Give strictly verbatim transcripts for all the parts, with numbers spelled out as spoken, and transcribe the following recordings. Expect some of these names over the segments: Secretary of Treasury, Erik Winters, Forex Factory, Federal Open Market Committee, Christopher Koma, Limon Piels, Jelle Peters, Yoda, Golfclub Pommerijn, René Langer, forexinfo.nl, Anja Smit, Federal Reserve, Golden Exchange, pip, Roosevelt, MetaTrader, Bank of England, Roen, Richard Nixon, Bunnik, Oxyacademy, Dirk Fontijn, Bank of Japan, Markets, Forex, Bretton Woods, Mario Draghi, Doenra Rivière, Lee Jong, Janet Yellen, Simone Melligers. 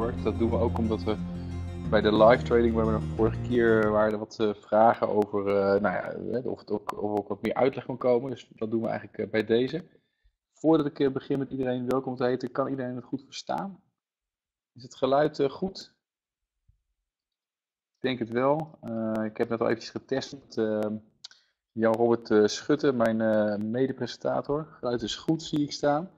Forex. Dat doen we ook omdat we bij de live trading, waar we de vorige keer waren er wat vragen over uh, nou ja, of het ook, of ook wat meer uitleg kan komen. Dus dat doen we eigenlijk bij deze. Voordat ik begin met iedereen welkom te heten, kan iedereen het goed verstaan? Is het geluid goed? Ik denk het wel. Uh, ik heb net al eventjes getest met uh, Jan-Robert Schutte, mijn uh, mede-presentator. Geluid is goed, zie ik staan.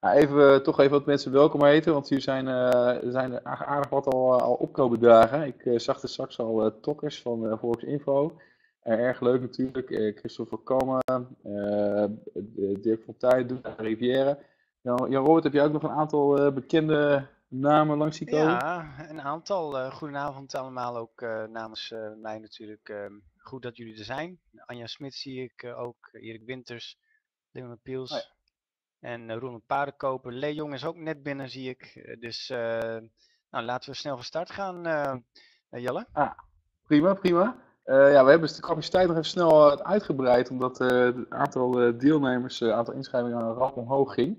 Nou, even, uh, toch even wat mensen welkom heten, want jullie zijn, uh, er zijn aardig wat al, uh, al opkomen dagen. Ik uh, zag de straks al uh, Tokkers van uh, Volksinfo. Uh, erg leuk natuurlijk. Uh, Christopher Koma, uh, Dirk Fontijn, Doenra Rivière. Jan, Jan-Robert, heb jij ook nog een aantal uh, bekende namen langs die komen? Ja, een aantal. Uh, goedenavond allemaal, ook uh, namens uh, mij natuurlijk. Uh, goed dat jullie er zijn. Anja Smit zie ik uh, ook, Erik Winters, Limon Piels. Oh ja. En uh, Roen een paardenkoper. Lee Jong is ook net binnen, zie ik. Uh, dus uh, nou, laten we snel van start gaan, uh, uh, Jelle. Ah, prima, prima. Uh, ja, we hebben de capaciteit nog even snel uitgebreid, omdat uh, het aantal deelnemers, het uh, aantal inschrijvingen rap omhoog ging.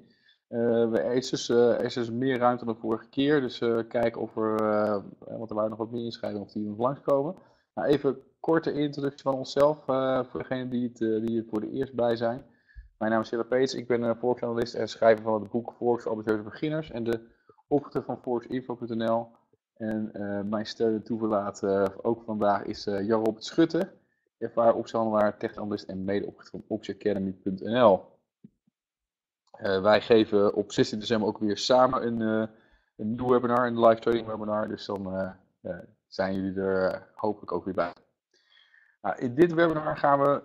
Uh, er, is dus, uh, er is dus meer ruimte dan de vorige keer, dus uh, kijken of er, uh, want er waren nog wat meer inschrijvingen, of die nog langskomen. Nou, even een korte introductie van onszelf, uh, voor degenen die, uh, die er voor de eerst bij zijn. Mijn naam is Jelle Peets, ik ben uh, forex-analyst en schrijver van het boek Forex voor ambitieuze beginners en de oprichter van forex info punt n l. En uh, mijn steun en toeverlaat uh, ook vandaag is uh, Jan-Robert Schutte, ervaren opzalmaar, tech-analyst en medeoprichter van Oxyacademy punt n l. Uh, wij geven op zestien december ook weer samen een, uh, een nieuw webinar, een live trading webinar, dus dan uh, uh, zijn jullie er uh, hopelijk ook weer bij. Nou, in dit webinar gaan we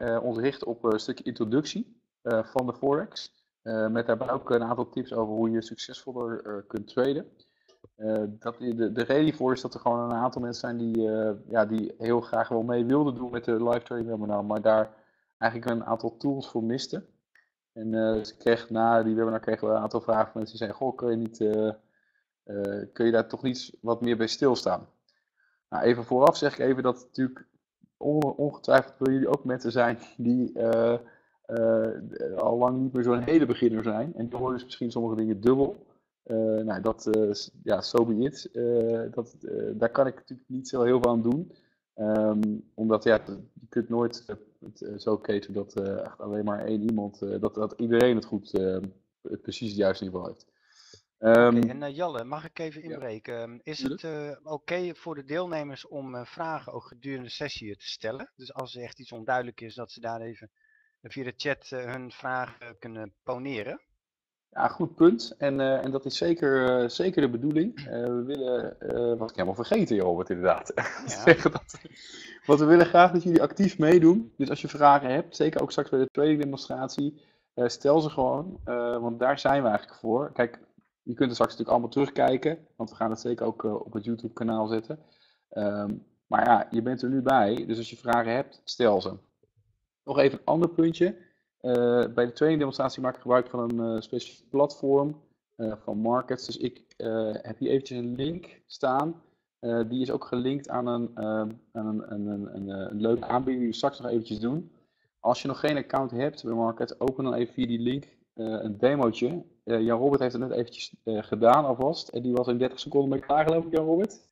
uh, uh, ons richten op een stukje introductie uh, van de Forex, uh, met daarbij ook een aantal tips over hoe je succesvoller uh, kunt traden. Uh, dat, de, de reden voor is dat er gewoon een aantal mensen zijn die, uh, ja, die heel graag wel mee wilden doen met de live trading webinar, maar daar eigenlijk een aantal tools voor misten. En uh, dus ik kreeg, na die webinar kregen we een aantal vragen van mensen die zeiden, goh, kun je, niet, uh, uh, kun je daar toch niet wat meer bij stilstaan? Nou, even vooraf zeg ik even dat natuurlijk on, ongetwijfeld voor jullie ook mensen zijn die uh, uh, al lang niet meer zo'n hele beginner zijn. En die horen dus misschien sommige dingen dubbel. Uh, nou, dat, uh, ja, so be it. Uh, dat, uh, daar kan ik natuurlijk niet zo heel veel aan doen. Um, omdat, ja, je kunt nooit uh, het, uh, zo cateren dat uh, echt alleen maar één iemand, uh, dat, dat iedereen het goed, uh, het precies het juiste niveau heeft. Um, okay, en uh, Jelle, mag ik even inbreken? Ja. Is het uh, oké okay voor de deelnemers om uh, vragen ook gedurende de sessie te stellen? Dus als er echt iets onduidelijk is, dat ze daar even via de chat uh, hun vragen kunnen poneren? Ja, goed punt. En, uh, en dat is zeker, uh, zeker de bedoeling. Uh, we willen, uh, wat ik helemaal vergeten, Robert, inderdaad. Ja. dat, want we willen graag dat jullie actief meedoen. Dus als je vragen hebt, zeker ook straks bij de tweede demonstratie, uh, stel ze gewoon. Uh, want daar zijn we eigenlijk voor. Kijk, je kunt het straks natuurlijk allemaal terugkijken. Want we gaan het zeker ook uh, op het YouTube-kanaal zetten. Um, maar ja, je bent er nu bij. Dus als je vragen hebt, stel ze. Nog even een ander puntje. Uh, bij de tweede demonstratie maak ik gebruik van een uh, specifiek platform uh, van Markets. Dus ik uh, heb hier eventjes een link staan. Uh, die is ook gelinkt aan een, uh, aan een, een, een, een, een leuke aanbieding die we straks nog eventjes doen. Als je nog geen account hebt bij Markets, open dan even via die link uh, een demootje. Uh, Jan-Robert heeft het net eventjes uh, gedaan alvast. En die was in dertig seconden mee klaar, geloof ik, Jan-Robert.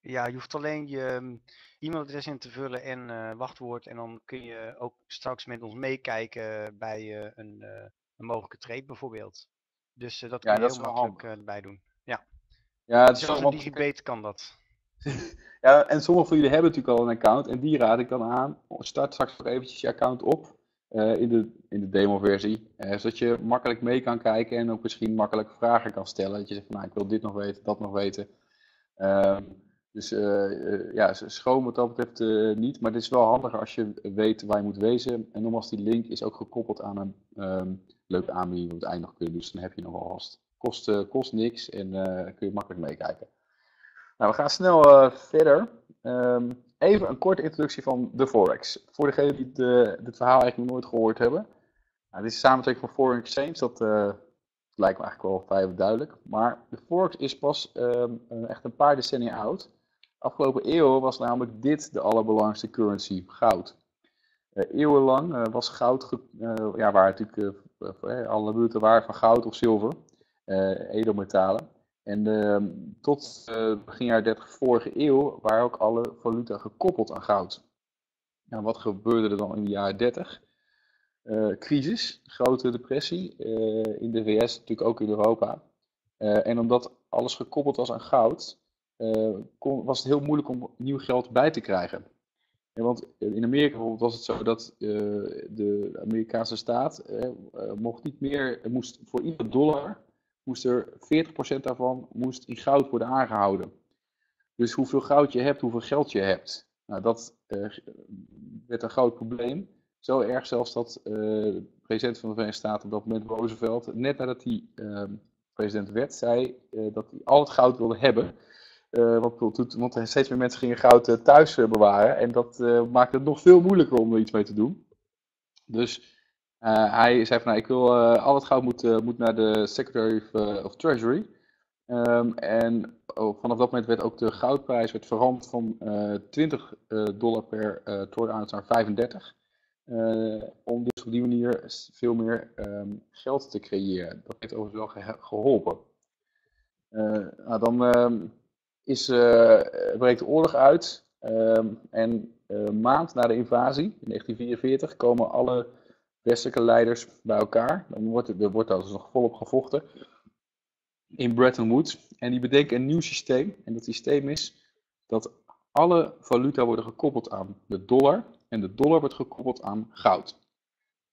Ja, je hoeft alleen je e-mailadres in te vullen en uh, wachtwoord. En dan kun je ook straks met ons meekijken bij uh, een, uh, een mogelijke trade bijvoorbeeld. Dus uh, dat kun ja, je dat heel makkelijk uh, erbij doen. Ja, ja het zelfs een digibet kan dat. Ja, en sommige van jullie hebben natuurlijk al een account. En die raad ik dan aan. Start straks nog eventjes je account op uh, in de, in de demo-versie. Uh, zodat je makkelijk mee kan kijken en ook misschien makkelijk vragen kan stellen. Dat je zegt, van, nou, ik wil dit nog weten, dat nog weten. Uh, Dus uh, uh, ja, schoon wat dat betreft uh, niet, maar het is wel handiger als je weet waar je moet wezen. En nogmaals, die link is ook gekoppeld aan een um, leuke aanbieding op het eind nog kunnen, dus dan heb je nog wel vast. Kost, uh, kost niks en uh, kun je makkelijk meekijken. Nou, we gaan snel uh, verder. Um, even een korte introductie van de Forex. Voor degenen die de, dit verhaal eigenlijk nog nooit gehoord hebben. Nou, dit is de samentrekking van Foreign Exchange, dat uh, lijkt me eigenlijk wel vrij duidelijk. Maar de Forex is pas um, echt een paar decennia oud. Afgelopen eeuw was namelijk dit de allerbelangrijkste currency, goud. Uh, eeuwenlang uh, was goud, uh, ja, waar natuurlijk uh, alle munten waren van goud of zilver, uh, edelmetalen. En uh, tot uh, begin jaar dertig vorige eeuw waren ook alle valuta gekoppeld aan goud. Nou, wat gebeurde er dan in de jaren dertig? Uh, crisis, grote depressie, uh, in de V S, natuurlijk ook in Europa. Uh, en omdat alles gekoppeld was aan goud, uh, kon, was het heel moeilijk om nieuw geld bij te krijgen. Ja, want in Amerika bijvoorbeeld was het zo dat uh, de Amerikaanse staat uh, mocht niet meer, moest voor ieder dollar moest er veertig procent daarvan moest in goud worden aangehouden. Dus hoeveel goud je hebt, hoeveel geld je hebt. Nou, dat uh, werd een groot probleem. Zo erg zelfs dat uh, de president van de Verenigde Staten op dat moment, Roosevelt, net nadat hij uh, president werd, zei uh, dat hij al het goud wilde hebben. Uh, want, want steeds meer mensen gingen goud uh, thuis uh, bewaren. En dat uh, maakte het nog veel moeilijker om er iets mee te doen. Dus uh, hij zei van, nou, ik wil, uh, al het goud moet, uh, moet naar de Secretary of, uh, of Treasury. Um, en oh, vanaf dat moment werd ook de goudprijs werd veranderd van uh, twintig dollar per uh, troy ounce naar vijfendertig. Uh, om dus op die manier veel meer um, geld te creëren. Dat heeft overigens wel ge geholpen. Uh, nou, dan... Um, Is, uh, breekt de oorlog uit um, en een uh, maand na de invasie, in negentien vierenveertig, komen alle westelijke leiders bij elkaar. Dan wordt er wordt dus nog volop gevochten in Bretton Woods. En die bedenken een nieuw systeem. En dat systeem is dat alle valuta worden gekoppeld aan de dollar. En de dollar wordt gekoppeld aan goud.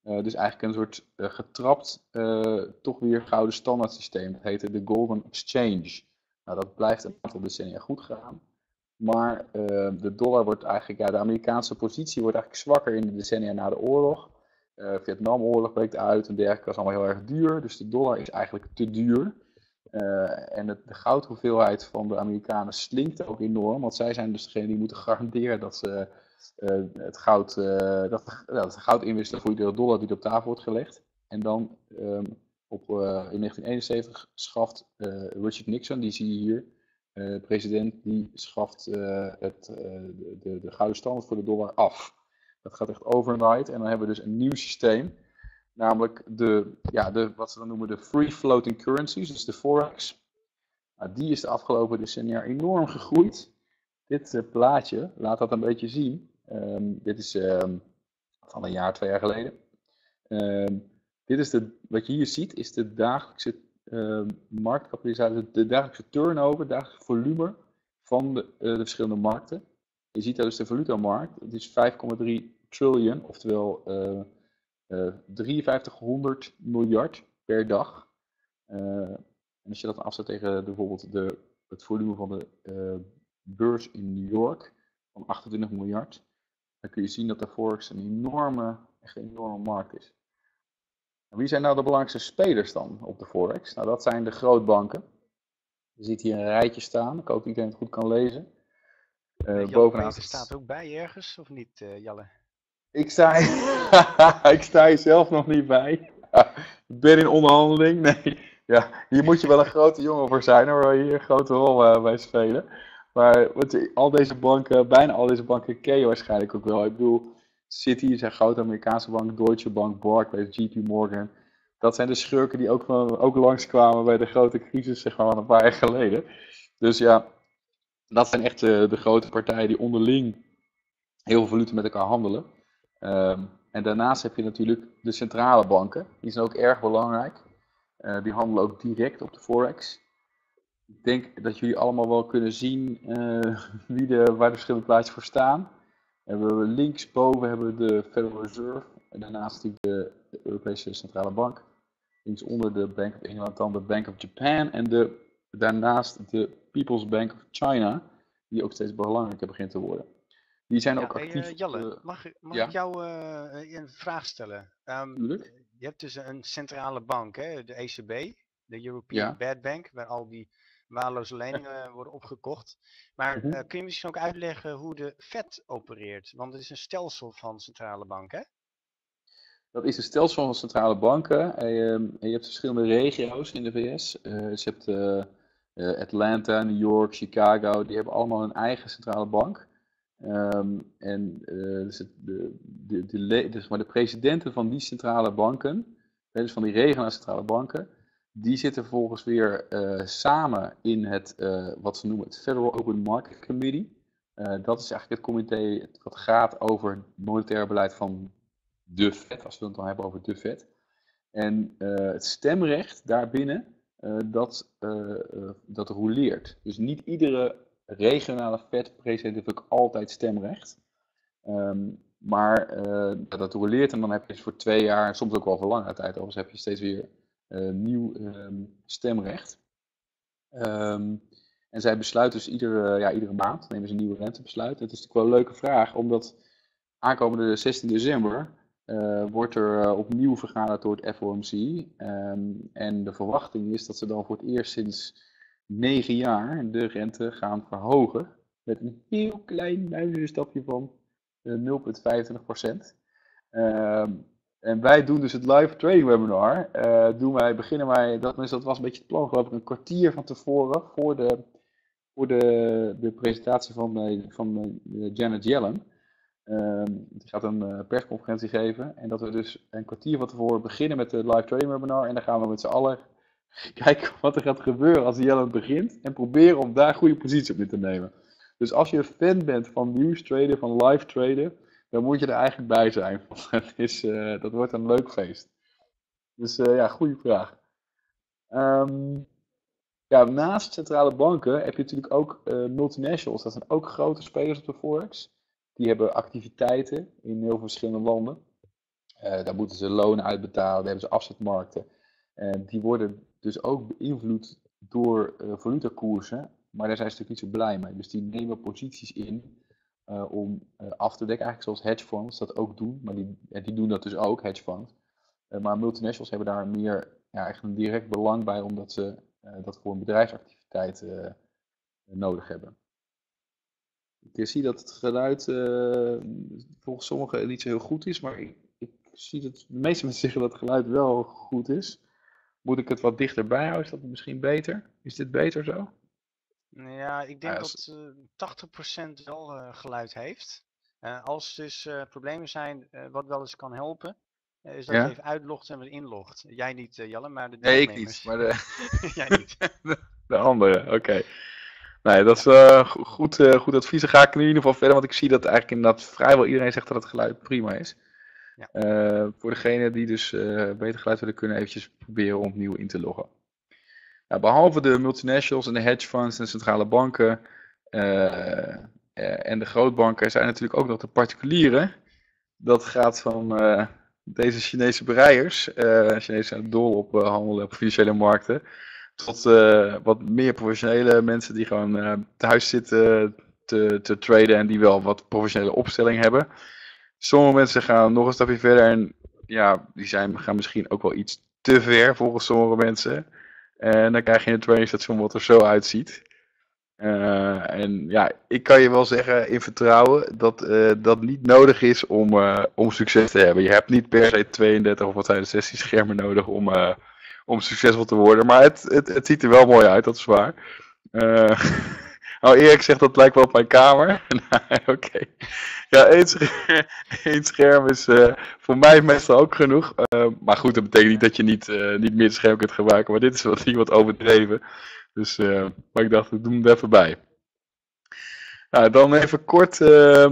Uh, dus eigenlijk een soort uh, getrapt, uh, toch weer gouden standaard systeem. Dat heette de Golden Exchange. Nou, dat blijft een aantal decennia goed gaan, maar uh, de dollar wordt eigenlijk, ja, de Amerikaanse positie wordt eigenlijk zwakker in de decennia na de oorlog. Uh, Vietnamoorlog breekt uit en dergelijke, dat is allemaal heel erg duur, dus de dollar is eigenlijk te duur. Uh, en het, de goudhoeveelheid van de Amerikanen slinkt ook enorm, want zij zijn dus degene die moeten garanderen dat ze uh, het goud, uh, dat, uh, dat goud inwisselen voor iedere dollar die op tafel wordt gelegd. En dan... Um, Op, uh, in negentien eenenzeventig schaft uh, Richard Nixon, die zie je hier, uh, president, die schaft uh, het, uh, de, de gouden standaard voor de dollar af. Dat gaat echt overnight en dan hebben we dus een nieuw systeem, namelijk de, ja, de, wat ze dan noemen de free floating currencies, dus de Forex. Nou, die is de afgelopen decennia enorm gegroeid. Dit uh, plaatje laat dat een beetje zien. Um, dit is um, van een jaar, twee jaar geleden. Um, Dit is de, wat je hier ziet, is de dagelijkse uh, marktkapitalisatie, de dagelijkse turnover, dagelijkse volume van de, uh, de verschillende markten. Je ziet daar dus de valutamarkt, het is vijf komma drie triljoen, oftewel uh, uh, vijfduizend driehonderd miljard per dag. Uh, en als je dat afzet tegen de, bijvoorbeeld de, het volume van de uh, beurs in New York van achtentwintig miljard, dan kun je zien dat de Forex een enorme, echt een enorme markt is. Wie zijn nou de belangrijkste spelers dan op de Forex? Nou, dat zijn de grootbanken. Je ziet hier een rijtje staan. Ik hoop dat iedereen het goed kan lezen. Uh, Jelle bovenaan Peters staat ook bij ergens, of niet, uh, Jelle? Ik sta, ik sta hier zelf nog niet bij. Ik ben in onderhandeling. Nee. Ja, hier moet je wel een grote jongen voor zijn, waar je hier een grote rol uh, bij spelen. Maar wat, al deze banken, bijna al deze banken ken je waarschijnlijk ook wel. Ik bedoel... Citi zijn grote Amerikaanse bank, Deutsche Bank, Barclays, J P Morgan. Dat zijn de schurken die ook, van, ook langskwamen bij de grote crisis, zeg maar, van een paar jaar geleden. Dus ja, dat zijn echt de, de grote partijen die onderling heel veel valuten met elkaar handelen. Um, en daarnaast heb je natuurlijk de centrale banken. Die zijn ook erg belangrijk. Uh, die handelen ook direct op de Forex. Ik denk dat jullie allemaal wel kunnen zien uh, wie de, waar de verschillende plaatsen voor staan. Hebben we linksboven hebben we de Federal Reserve en daarnaast de Europese Centrale Bank. Linksonder de Bank of England, dan de Bank of Japan en de, daarnaast de People's Bank of China, die ook steeds belangrijker begint te worden. Die zijn ja, ook hey, actief... Uh, Jelle, mag, mag ja? ik jou uh, een vraag stellen? Um, je hebt dus een centrale bank, hè? De E C B, de European ja. Bad Bank, waar al die... waardeloze leningen worden opgekocht. Maar uh, kun je misschien ook uitleggen hoe de Fed opereert? Want het is een stelsel van centrale banken, hè? Dat is een stelsel van centrale banken. En je, en je hebt verschillende regio's in de V S. Uh, dus je hebt uh, Atlanta, New York, Chicago. Die hebben allemaal hun eigen centrale bank. Um, en uh, dus het, de, de, de, de, dus maar de presidenten van die centrale banken, dus van die regionale centrale banken, Die zitten vervolgens weer uh, samen in het, uh, wat ze noemen, het Federal Open Market Committee. Uh, dat is eigenlijk het comité dat gaat over het monetaire beleid van de Fed, als we het dan hebben over de Fed. En uh, het stemrecht daarbinnen, uh, dat, uh, uh, dat roleert. Dus niet iedere regionale Fed president heeft ook altijd stemrecht. Um, maar uh, dat roleert en dan heb je voor twee jaar, soms ook wel voor langere tijd, overigens heb je steeds weer Uh, nieuw um, stemrecht. Um, en zij besluiten dus iedere, ja, iedere maand, nemen ze een nieuwe rentebesluit. Dat is natuurlijk wel een leuke vraag, omdat aankomende zestien december uh, wordt er uh, opnieuw vergaderd door het F O M C. Um, en de verwachting is dat ze dan voor het eerst sinds negen jaar de rente gaan verhogen. Met een heel klein muizenstapje van uh, nul komma vijfentwintig procent. Um, En wij doen dus het live trading webinar. Uh, doen wij, beginnen wij, dat, dat was een beetje het plan geloof ik, een kwartier van tevoren voor de, voor de, de presentatie van, van Janet Yellen. Uh, die gaat een persconferentie geven. En dat we dus een kwartier van tevoren beginnen met het live trading webinar. En dan gaan we met z'n allen kijken wat er gaat gebeuren als Yellen begint. En proberen om daar goede positie op in te nemen. Dus als je een fan bent van nieuws traden, van live traden, dan moet je er eigenlijk bij zijn. Het is, uh, dat wordt een leuk feest. Dus uh, ja, goede vraag. Um, ja, naast centrale banken heb je natuurlijk ook uh, multinationals. Dat zijn ook grote spelers op de Forex. Die hebben activiteiten in heel veel verschillende landen. Uh, daar moeten ze lonen uitbetalen, daar hebben ze afzetmarkten. Uh, die worden dus ook beïnvloed door uh, valutakoersen. Maar daar zijn ze natuurlijk niet zo blij mee. Dus die nemen posities in. Uh, om uh, af te dekken, eigenlijk zoals hedge funds dat ook doen, maar die, die doen dat dus ook, hedge funds. Uh, maar multinationals hebben daar meer ja, echt een direct belang bij, omdat ze uh, dat voor een bedrijfsactiviteit uh, nodig hebben. Ik zie dat het geluid uh, volgens sommigen niet zo heel goed is, maar ik, ik zie dat de meeste mensen zeggen dat het geluid wel goed is. Moet ik het wat dichterbij houden? Is dat misschien beter? Is dit beter zo? Ja, ik denk ja, als... dat uh, tachtig procent wel uh, geluid heeft. Uh, als dus uh, problemen zijn, uh, wat wel eens kan helpen, uh, is dat ja? je even uitlogt en weer inlogt. Jij niet, uh, Jelle, maar de deelnemers. Nee, ik niet, maar de... Jij niet. De andere, oké. Okay. Nee, dat is uh, goed, uh, goed advies. Dan ga ik nu in ieder geval verder, want ik zie dat eigenlijk inderdaad vrijwel iedereen zegt dat het geluid prima is. Ja. Uh, voor degene die dus uh, beter geluid willen kunnen, eventjes proberen om opnieuw in te loggen. Nou, behalve de multinationals en de hedge funds en de centrale banken uh, en de grootbanken zijn natuurlijk ook nog de particulieren. Dat gaat van uh, deze Chinese breiers, uh, Chinezen zijn dol op uh, handel op financiële markten, tot uh, wat meer professionele mensen die gewoon uh, thuis zitten te, te traden en die wel wat professionele opstelling hebben. Sommige mensen gaan nog een stapje verder en ja, die zijn, gaan misschien ook wel iets te ver volgens sommige mensen. En dan krijg je een trainingstation wat er zo uitziet. Uh, en ja, ik kan je wel zeggen in vertrouwen dat uh, dat niet nodig is om, uh, om succes te hebben. Je hebt niet per se tweeëndertig of wat zijn de zestien schermen nodig om, uh, om succesvol te worden. Maar het, het, het ziet er wel mooi uit, dat is waar. Uh, nou, Erik zegt dat lijkt wel op mijn kamer. Nou, oké. Okay. Ja, één scherm, één scherm is uh, voor mij meestal ook genoeg. Uh, maar goed, dat betekent niet dat je niet, uh, niet meer scherm kunt gebruiken. Maar dit is wat, wat overdreven. Dus, uh, maar ik dacht, we doen het even bij. Nou, dan even kort. Uh,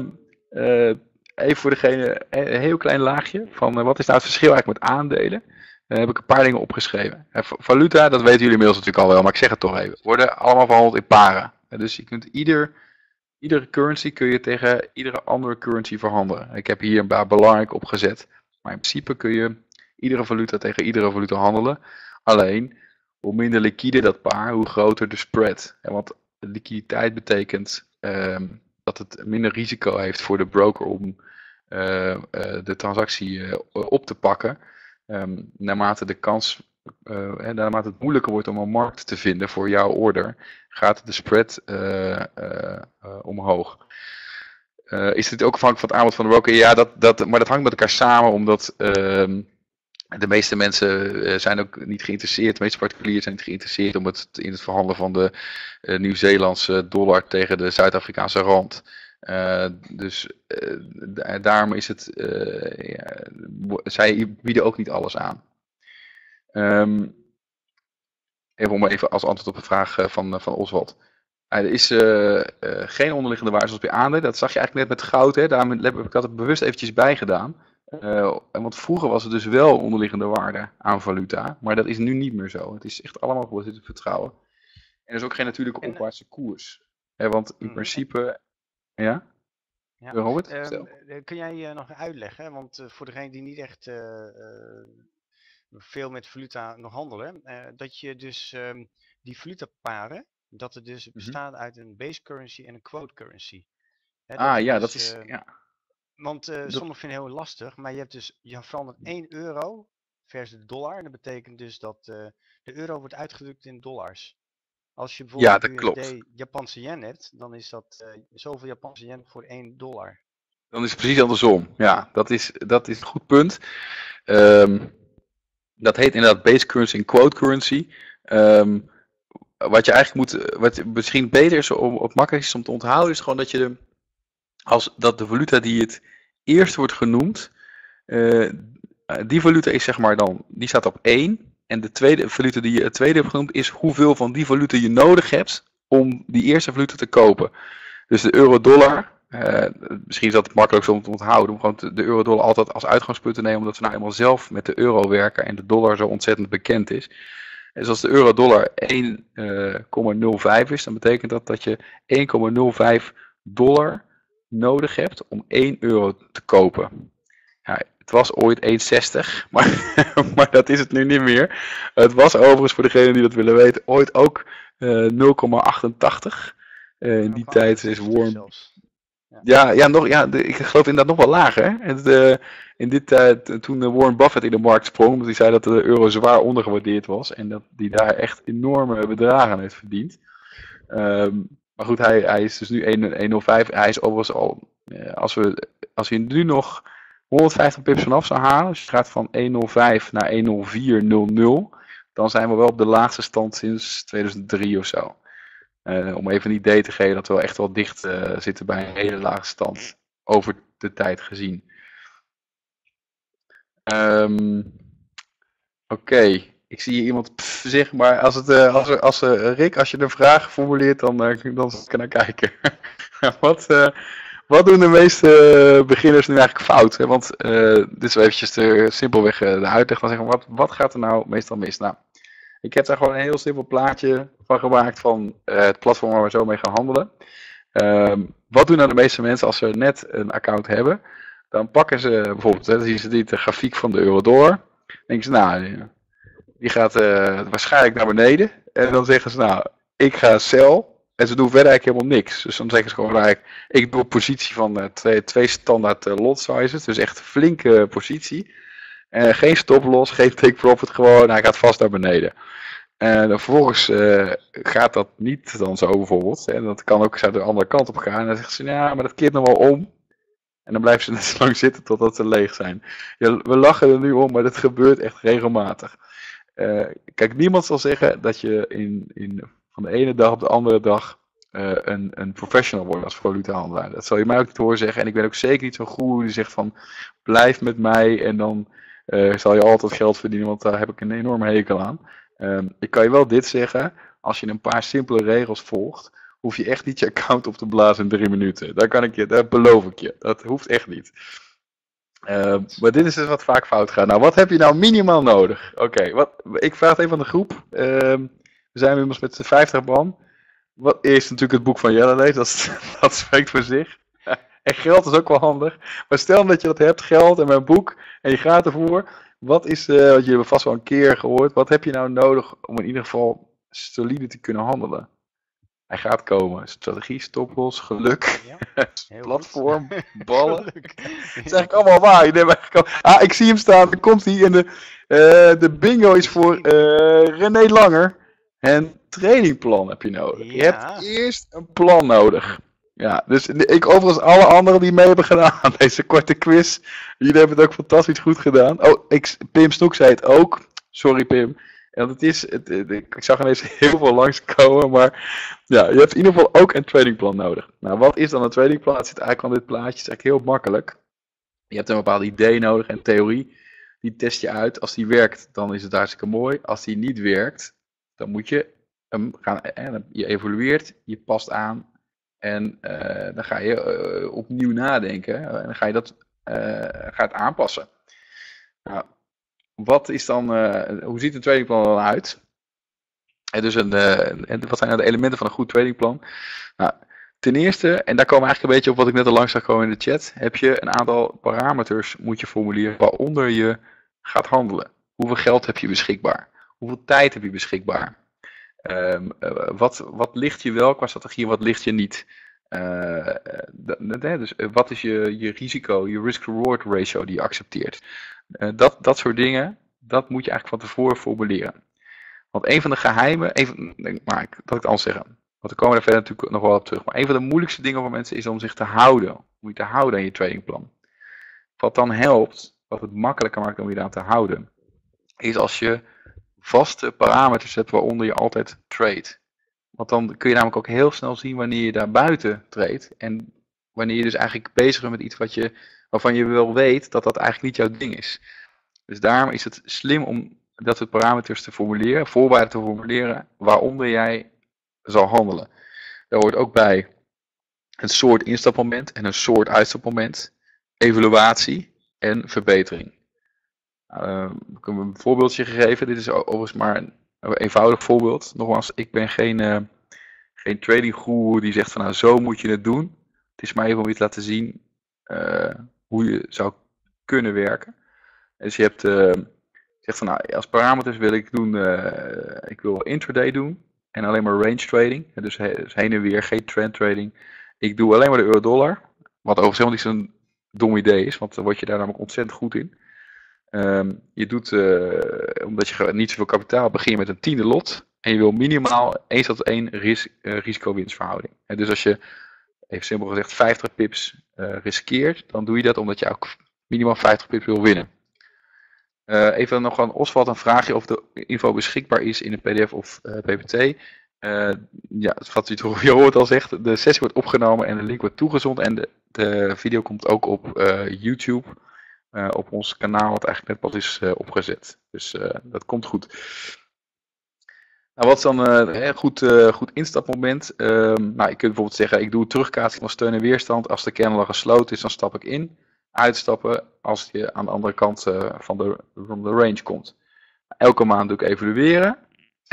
uh, even voor degene, een heel klein laagje. Van uh, wat is nou het verschil eigenlijk met aandelen? Daar heb ik een paar dingen opgeschreven. Uh, valuta, dat weten jullie inmiddels natuurlijk al wel. Maar ik zeg het toch even. Worden allemaal verhandeld in paren. Uh, dus je kunt ieder... Iedere currency kun je tegen iedere andere currency verhandelen. Ik heb hier een paar belangrijk opgezet. Maar in principe kun je iedere valuta tegen iedere valuta handelen. Alleen, hoe minder liquide dat paar, hoe groter de spread. Want liquiditeit betekent um, dat het minder risico heeft voor de broker om uh, uh, de transactie uh, op te pakken. Um, naarmate de kans... Uh, en naarmate het moeilijker wordt om een markt te vinden voor jouw order, gaat de spread uh, uh, uh, omhoog. Uh, is dit ook afhankelijk van het aanbod van de broker? Ja, dat, dat, maar dat hangt met elkaar samen, omdat uh, de meeste mensen zijn ook niet geïnteresseerd, de meeste particulieren zijn niet geïnteresseerd om het in het verhandelen van de uh, Nieuw-Zeelandse dollar tegen de Zuid-Afrikaanse rand. Uh, dus uh, daarom is het, uh, ja, zij bieden ook niet alles aan. Um, Even om even als antwoord op de vraag van, van Oswald. Er is uh, uh, geen onderliggende waarde zoals bij aandelen. Dat zag je eigenlijk net met goud. Hè? Daarom heb ik dat er bewust eventjes bij gedaan. Uh, want vroeger was het dus wel onderliggende waarde aan valuta. Maar dat is nu niet meer zo. Het is echt allemaal gebaseerd op vertrouwen. En er is ook geen natuurlijke opwaartse koers. Hè? Want in principe... Ja? Ja. Robert, um, kun jij uh, nog uitleggen? Want uh, voor degenen die niet echt uh, uh, veel met valuta nog handelen, uh, dat je dus um, die valutaparen, dat het dus bestaat mm-hmm. uit een base currency en een quote currency. He, dat ah ja, dus, dat is... Uh, ja. Want uh, dat... sommigen vinden het heel lastig, maar je hebt dus, je verandert één euro versus de dollar. En dat betekent dus dat uh, de euro wordt uitgedrukt in dollars. Als je bijvoorbeeld ja, een Japanse yen hebt, dan is dat uh, zoveel Japanse yen voor één dollar. Dan is het precies andersom. Ja, dat is, dat is een goed punt. Um, dat heet inderdaad base currency en quote currency. Um, wat je eigenlijk moet, wat misschien beter is, om, wat makkelijk is om te onthouden, is gewoon dat je de, als, dat de valuta die het eerst wordt genoemd, uh, die valuta is zeg maar dan, die staat op één. En de tweede valuta die je het tweede hebt genoemd is hoeveel van die valuta je nodig hebt om die eerste valuta te kopen. Dus de euro-dollar, eh, misschien is dat makkelijk om te onthouden, om gewoon de euro-dollar altijd als uitgangspunt te nemen, omdat we nou eenmaal zelf met de euro werken en de dollar zo ontzettend bekend is. Dus als de euro-dollar één komma nul vijf is, dan betekent dat dat je één komma nul vijf dollar nodig hebt om één euro te kopen. Ja, het was ooit één komma zestig, maar, maar dat is het nu niet meer. Het was overigens, voor degenen die dat willen weten, ooit ook uh, nul komma achtentachtig. Uh, in die tijd is warm. Ja, ja, nog, ja de, ik geloof inderdaad nog wel lager. Het, uh, in die tijd, uh, toen Warren Buffett in de markt sprong, omdat hij zei dat de euro zwaar ondergewaardeerd was en dat hij daar echt enorme bedragen heeft verdiend. Um, maar goed, hij, hij is dus nu één komma nul vijf. Hij is overigens al, uh, als, we, als hij nu nog honderdvijftig pips vanaf zou halen, als je gaat van één komma nul vijf naar één komma nul vier nul nul, dan zijn we wel op de laagste stand sinds tweeduizend drie of zo. Uh, om even een idee te geven dat we wel echt wel dicht uh, zitten bij een hele lage stand over de tijd gezien. Um, Oké, okay. Ik zie hier iemand pff, zeg maar als het, uh, als, als, uh, Rick, als je een vraag formuleert, dan, uh, dan kan ik naar kijken. Wat... Uh, Wat doen de meeste beginners nu eigenlijk fout? Hè? Want uh, dit is eventjes te simpelweg de uitleg van zeggen, wat, wat gaat er nou meestal mis? Nou, ik heb daar gewoon een heel simpel plaatje van gemaakt van uh, het platform waar we zo mee gaan handelen. Um, wat doen nou de meeste mensen als ze net een account hebben? Dan pakken ze bijvoorbeeld, hè, dan zien ze dit, de grafiek van de euro-dollar. Dan denken ze, nou, die gaat uh, waarschijnlijk naar beneden. En dan zeggen ze, nou, ik ga sell. En ze doen verder eigenlijk helemaal niks. Dus dan zeggen ze gewoon eigenlijk, ik doe positie van uh, twee, twee standaard uh, lot sizes. Dus echt flinke uh, positie. Uh, geen stop loss, geen take profit gewoon. Hij gaat vast naar beneden. En uh, vervolgens uh, gaat dat niet dan zo bijvoorbeeld. En dat kan ook de andere kant op gaan. En dan zeggen ze, ja, maar dat keert nog wel om. En dan blijven ze net zo lang zitten totdat ze leeg zijn. Ja, we lachen er nu om, maar dat gebeurt echt regelmatig. Uh, kijk, niemand zal zeggen dat je in... in van de ene dag op de andere dag uh, een, een professional worden als valutahandelaar. Dat zal je mij ook niet horen zeggen. En ik ben ook zeker niet zo'n goeroe die zegt van blijf met mij en dan uh, zal je altijd geld verdienen, want daar heb ik een enorme hekel aan. Um, ik kan je wel dit zeggen, als je een paar simpele regels volgt, hoef je echt niet je account op te blazen in drie minuten. Daar kan ik je, dat beloof ik je. Dat hoeft echt niet. Uh, maar dit is dus wat vaak fout gaat. Nou, wat heb je nou minimaal nodig? Oké, okay, wat, ik vraag het even aan de groep. Uh, We zijn inmiddels met de vijftig man. Wat eerst natuurlijk het boek van Jelle leest, dat, dat spreekt voor zich. En geld is ook wel handig. Maar stel dat je dat hebt, geld en mijn boek, en je gaat ervoor. Wat is, uh, want jullie hebben vast wel een keer gehoord, wat heb je nou nodig om in ieder geval solide te kunnen handelen? Hij gaat komen. Strategie, stoppels, geluk, ja, platform, goed. Ballen. Geluk. Dat is eigenlijk allemaal waar. Ik, eigenlijk al... ah, ik zie hem staan, er komt hij in de, uh, de bingo is voor uh, René Langer. En trainingplan heb je nodig. Ja. Je hebt eerst een plan nodig. Ja, dus ik overigens alle anderen die mee hebben gedaan aan deze korte quiz. Jullie hebben het ook fantastisch goed gedaan. Oh, ik, Pim Snoek zei het ook. Sorry Pim. Want het is, het, ik zag ineens heel veel langskomen. Maar ja, je hebt in ieder geval ook een trainingplan nodig. Nou, wat is dan een trainingplan? Het zit eigenlijk aan dit plaatje. Het is eigenlijk heel makkelijk. Je hebt een bepaald idee nodig en theorie. Die test je uit. Als die werkt, dan is het hartstikke mooi. Als die niet werkt... dan moet je hem gaan, en je evolueert, je past aan en uh, dan ga je uh, opnieuw nadenken en dan ga je dat uh, ga het aanpassen. Nou, wat is dan, uh, hoe ziet een tradingplan dan uit? En dus een, uh, wat zijn nou de elementen van een goed tradingplan? Nou, ten eerste, en daar komen we eigenlijk een beetje op wat ik net al langs zag komen in de chat, heb je een aantal parameters moet je formuleren waaronder je gaat handelen. Hoeveel geld heb je beschikbaar? Hoeveel tijd heb je beschikbaar? Um, uh, wat, wat ligt je wel qua strategie en wat ligt je niet? Uh, uh, dus uh, wat is je, je risico, je risk-reward ratio die je accepteert? Uh, dat, dat soort dingen, dat moet je eigenlijk van tevoren formuleren. Want een van de geheimen, een van, maar ik, dat ik het anders zeggen, want we komen daar verder natuurlijk nog wel op terug, maar een van de moeilijkste dingen voor mensen is om zich te houden. Om je te houden aan je tradingplan. Wat dan helpt, wat het makkelijker maakt om je eraan te houden, is als je vaste parameters hebt waaronder je altijd trade. Want dan kun je namelijk ook heel snel zien wanneer je daar buiten treedt. En wanneer je dus eigenlijk bezig bent met iets wat je, waarvan je wel weet dat dat eigenlijk niet jouw ding is. Dus daarom is het slim om dat soort parameters te formuleren, voorwaarden te formuleren waaronder jij zal handelen. Daar hoort ook bij een soort instapmoment en een soort uitstapmoment, evaluatie en verbetering. Uh, ik heb een voorbeeldje gegeven. Dit is overigens maar een eenvoudig voorbeeld. Nogmaals, ik ben geen, uh, geen tradinggoeroe die zegt van nou zo moet je het doen. Het is maar even om je te laten zien uh, hoe je zou kunnen werken. Dus je hebt, uh, zegt van nou als parameters wil ik doen, uh, ik wil intraday doen en alleen maar range trading. Dus, he, dus heen en weer, geen trend trading. Ik doe alleen maar de euro-dollar. Wat overigens helemaal niet zo'n dom idee is, want dan word je daar namelijk ontzettend goed in. Um, je doet, uh, omdat je niet zoveel kapitaal begin je met een tiende lot en je wil minimaal één tot één ris uh, risico-winstverhouding. En dus als je, even simpel gezegd, vijftig pips uh, riskeert, dan doe je dat omdat je ook minimaal vijftig pips wil winnen. Uh, even nog aan Oswald een vraagje of de info beschikbaar is in een P D F of uh, P P T. Uh, ja, wat u toch, je hoort al zegt, de sessie wordt opgenomen en de link wordt toegezonden en de, de video komt ook op uh, YouTube. Uh, op ons kanaal, wat eigenlijk net pas is uh, opgezet. Dus uh, dat komt goed. Nou, wat is dan een uh, goed, uh, goed instapmoment? Uh, nou, je kunt bijvoorbeeld zeggen, ik doe terugkaatsing van steun en weerstand. Als de kernlaag gesloten is, dan stap ik in. Uitstappen als je aan de andere kant uh, van, de, van de range komt. Elke maand doe ik evalueren.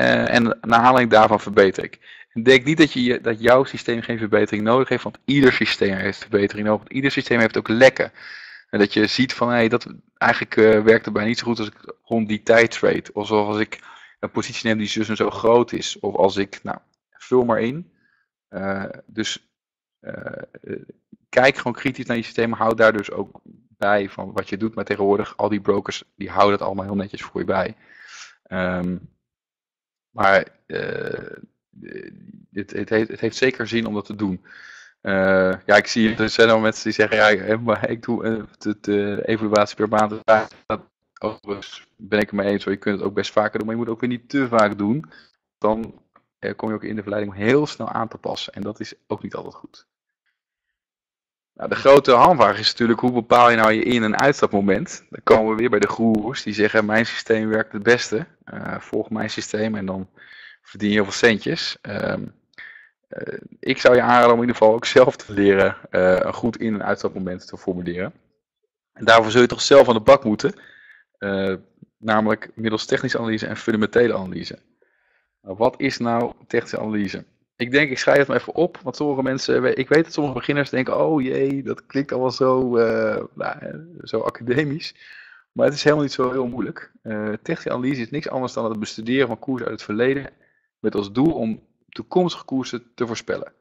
Uh, en naar aanleiding daarvan verbeter ik. Ik denk niet dat, je, dat jouw systeem geen verbetering nodig heeft, want ieder systeem heeft verbetering nodig. Want ieder systeem heeft ook lekken. En dat je ziet van, hey, dat eigenlijk uh, werkt het bij niet zo goed als ik rond die tijd trade. Of als ik een positie neem die zo en zo groot is. Of als ik, nou, vul maar in. Uh, dus uh, kijk gewoon kritisch naar je systeem. Houd daar dus ook bij van wat je doet. Maar tegenwoordig, al die brokers, die houden het allemaal heel netjes voor je bij. Um, maar uh, het, het, heeft, het heeft zeker zin om dat te doen. Uh, ja, ik zie er zijn al mensen die zeggen, ja, maar ik doe uh, de, de evaluatie per maand. Overigens ben ik het mee eens, hoor. Je kunt het ook best vaker doen, maar je moet het ook weer niet te vaak doen. Dan uh, kom je ook in de verleiding om heel snel aan te passen en dat is ook niet altijd goed. Nou, de grote hamvraag is natuurlijk, hoe bepaal je nou je in- en uitstapmoment? Dan komen we weer bij de goeroes die zeggen, mijn systeem werkt het beste. Uh, volg mijn systeem en dan verdien je heel veel centjes. Um, Uh, ik zou je aanraden om in ieder geval ook zelf te leren uh, een goed in- en uitstapmoment te formuleren. En daarvoor zul je toch zelf aan de bak moeten, uh, namelijk middels technische analyse en fundamentele analyse. Nou, wat is nou technische analyse? Ik denk, ik schrijf het maar even op, want sommige mensen, ik weet dat sommige beginners denken, oh jee, dat klinkt al wel zo, uh, nou, zo academisch. Maar het is helemaal niet zo heel moeilijk. Uh, technische analyse is niks anders dan het bestuderen van koersen uit het verleden, met als doel om toekomstige koersen te voorspellen.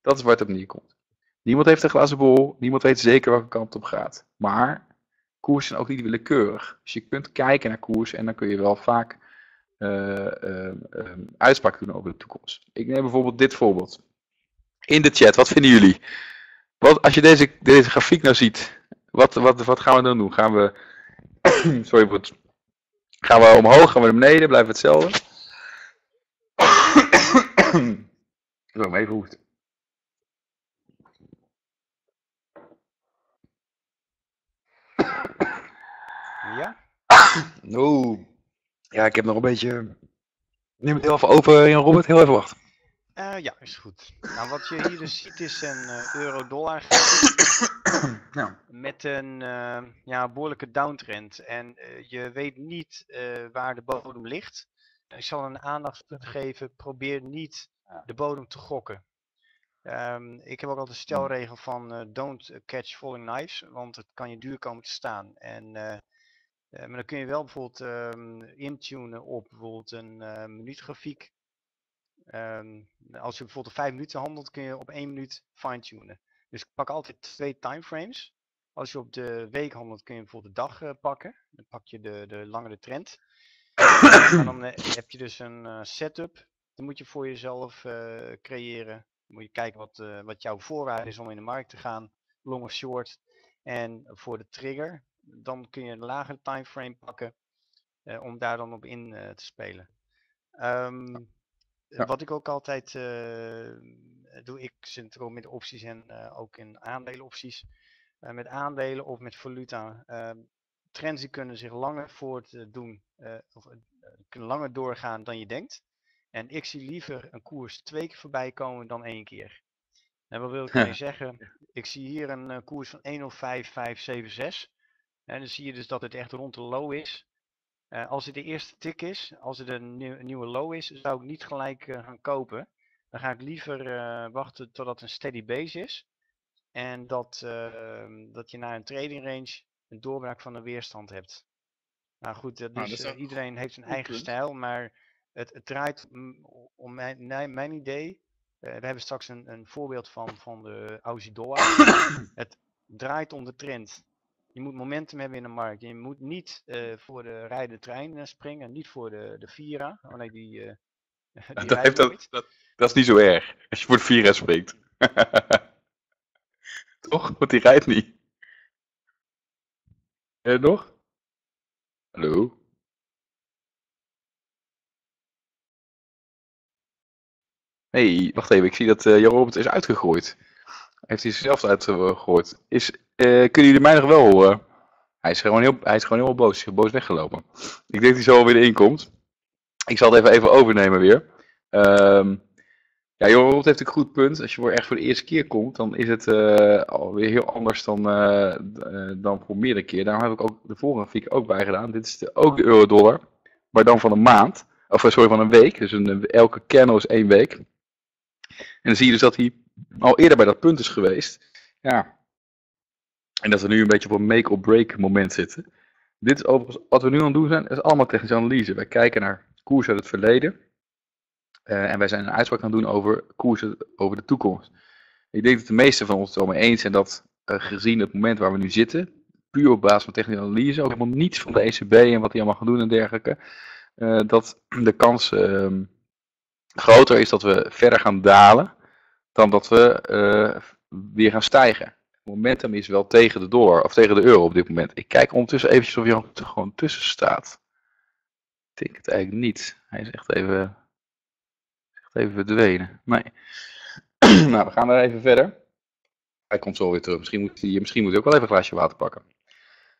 Dat is waar het op neerkomt. Niemand heeft een glazen bol, niemand weet zeker welke kant het op gaat. Maar koersen zijn ook niet willekeurig. Dus je kunt kijken naar koersen en dan kun je wel vaak uh, uh, uh, uitspraken doen over de toekomst. Ik neem bijvoorbeeld dit voorbeeld. In de chat, wat vinden jullie? Wat, als je deze, deze grafiek nou ziet, wat, wat, wat gaan we dan doen? Gaan we, sorry, goed. Gaan we omhoog, gaan we naar beneden, blijven hetzelfde? Zo, maar even hoeft. Ja? No. Ja, ik heb nog een beetje Neem het heel even open, Jan-Robert. Heel even wachten. Uh, ja, is goed. Nou, wat je hier dus ziet is een uh, euro-dollar nou. met een uh, ja, behoorlijke downtrend. En uh, je weet niet uh, waar de bodem ligt. Ik zal een aandachtspunt geven. Probeer niet de bodem te gokken. Um, ik heb ook altijd de stelregel van uh, don't catch falling knives. Want het kan je duur komen te staan. En... Uh, Uh, maar dan kun je wel bijvoorbeeld um, intunen op bijvoorbeeld een uh, minuutgrafiek. Um, als je bijvoorbeeld vijf minuten handelt, kun je op één minuut fine-tunen. Dus ik pak altijd twee timeframes. Als je op de week handelt, kun je bijvoorbeeld de dag uh, pakken. Dan pak je de, de langere trend. En dan uh, heb je dus een uh, setup. Dan moet je voor jezelf uh, creëren. Dan moet je kijken wat, uh, wat jouw voorwaarde is om in de markt te gaan. Long of short. En voor de trigger... Dan kun je een lagere timeframe pakken uh, om daar dan op in uh, te spelen. Um, ja. Wat ik ook altijd uh, doe, ik zit er ook met opties en uh, ook in aandelenopties. Uh, met aandelen of met valuta. Uh, trends die kunnen zich langer voortdoen, uh, of uh, kunnen langer doorgaan dan je denkt. En ik zie liever een koers twee keer voorbij komen dan één keer. En wat wil ik ja. zeggen? Ik zie hier een uh, koers van een nul vijf vijf zeven zes. En dan zie je dus dat het echt rond de low is. Uh, als het de eerste tik is, als het een, nieuw, een nieuwe low is, zou ik niet gelijk uh, gaan kopen. Dan ga ik liever uh, wachten totdat het een steady base is. En dat, uh, dat je naar een trading range een doorbraak van de weerstand hebt. Nou goed, dat nou, is, dat is uh, iedereen heeft zijn eigen punt. Stijl. Maar het, het draait om mijn, mijn idee. Uh, we hebben straks een, een voorbeeld van, van de Aussie dollar. Het draait om de trend. Je moet momentum hebben in de markt. Je moet niet uh, voor de rijdende trein springen. Niet voor de, de Vira. Oh nee, die, uh, die dat, heeft dat, dat, dat is niet zo erg. Als je voor de Vira springt. Toch? Want die rijdt niet. En nog? Hallo? Nee, wacht even. Ik zie dat uh, Jan-Robert is uitgegooid. Heeft hij zichzelf uitgegooid. Is... Uh, kunnen jullie mij nog wel horen? Hij is gewoon heel, hij is gewoon heel boos, boos weggelopen. Ik denk dat hij zo alweer inkomt. Ik zal het even, even overnemen weer. Um, ja, Jan-Robert heeft een goed punt. Als je voor echt voor de eerste keer komt, dan is het uh, alweer heel anders dan, uh, uh, dan voor meerdere keer. Daarom heb ik ook de vorige grafiek ook bij gedaan. Dit is de, ook de euro-dollar, maar dan van een maand. Of sorry, van een week. Dus een, elke candle is één week. En dan zie je dus dat hij al eerder bij dat punt is geweest. Ja. En dat we nu een beetje op een make-or-break moment zitten. Dit is overigens, wat we nu aan het doen zijn, is allemaal technische analyse. Wij kijken naar koersen uit het verleden. Uh, en wij zijn een uitspraak aan het doen over koersen over de toekomst. Ik denk dat de meesten van ons het wel mee eens zijn dat, uh, gezien het moment waar we nu zitten, puur op basis van technische analyse, ook helemaal niets van de E C B en wat die allemaal gaan doen en dergelijke, uh, dat de kans uh, groter is dat we verder gaan dalen dan dat we uh, weer gaan stijgen. Momentum is wel tegen de dollar, of tegen de euro op dit moment. Ik kijk ondertussen eventjes of Jan er gewoon tussen staat. Ik denk het eigenlijk niet. Hij is echt even, echt even verdwenen. Nee. Nou, we gaan daar even verder. Hij komt zo weer terug. Misschien moet hij, misschien moet hij ook wel even een glaasje water pakken.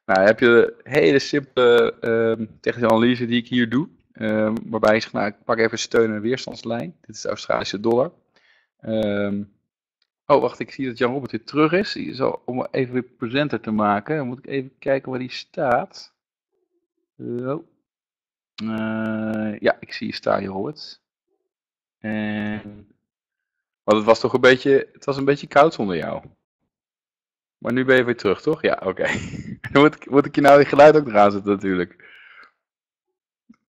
Nou, dan heb je een hele simpele uh, technische analyse die ik hier doe. Uh, waarbij ik zeg, nou, ik pak even steun- en weerstandslijn. Dit is de Australische dollar. Ehm... Um, Oh, wacht, ik zie dat Jan-Robert weer terug is. Die zal, om even weer presenter te maken, dan moet ik even kijken waar die staat. Zo. Uh, ja, ik zie je staan, Jan-Robert. Uh, want het was toch een beetje, het was een beetje koud zonder jou. Maar nu ben je weer terug, toch? Ja, oké. Okay. Dan moet ik, moet ik je nou die geluid ook eraan zetten, natuurlijk.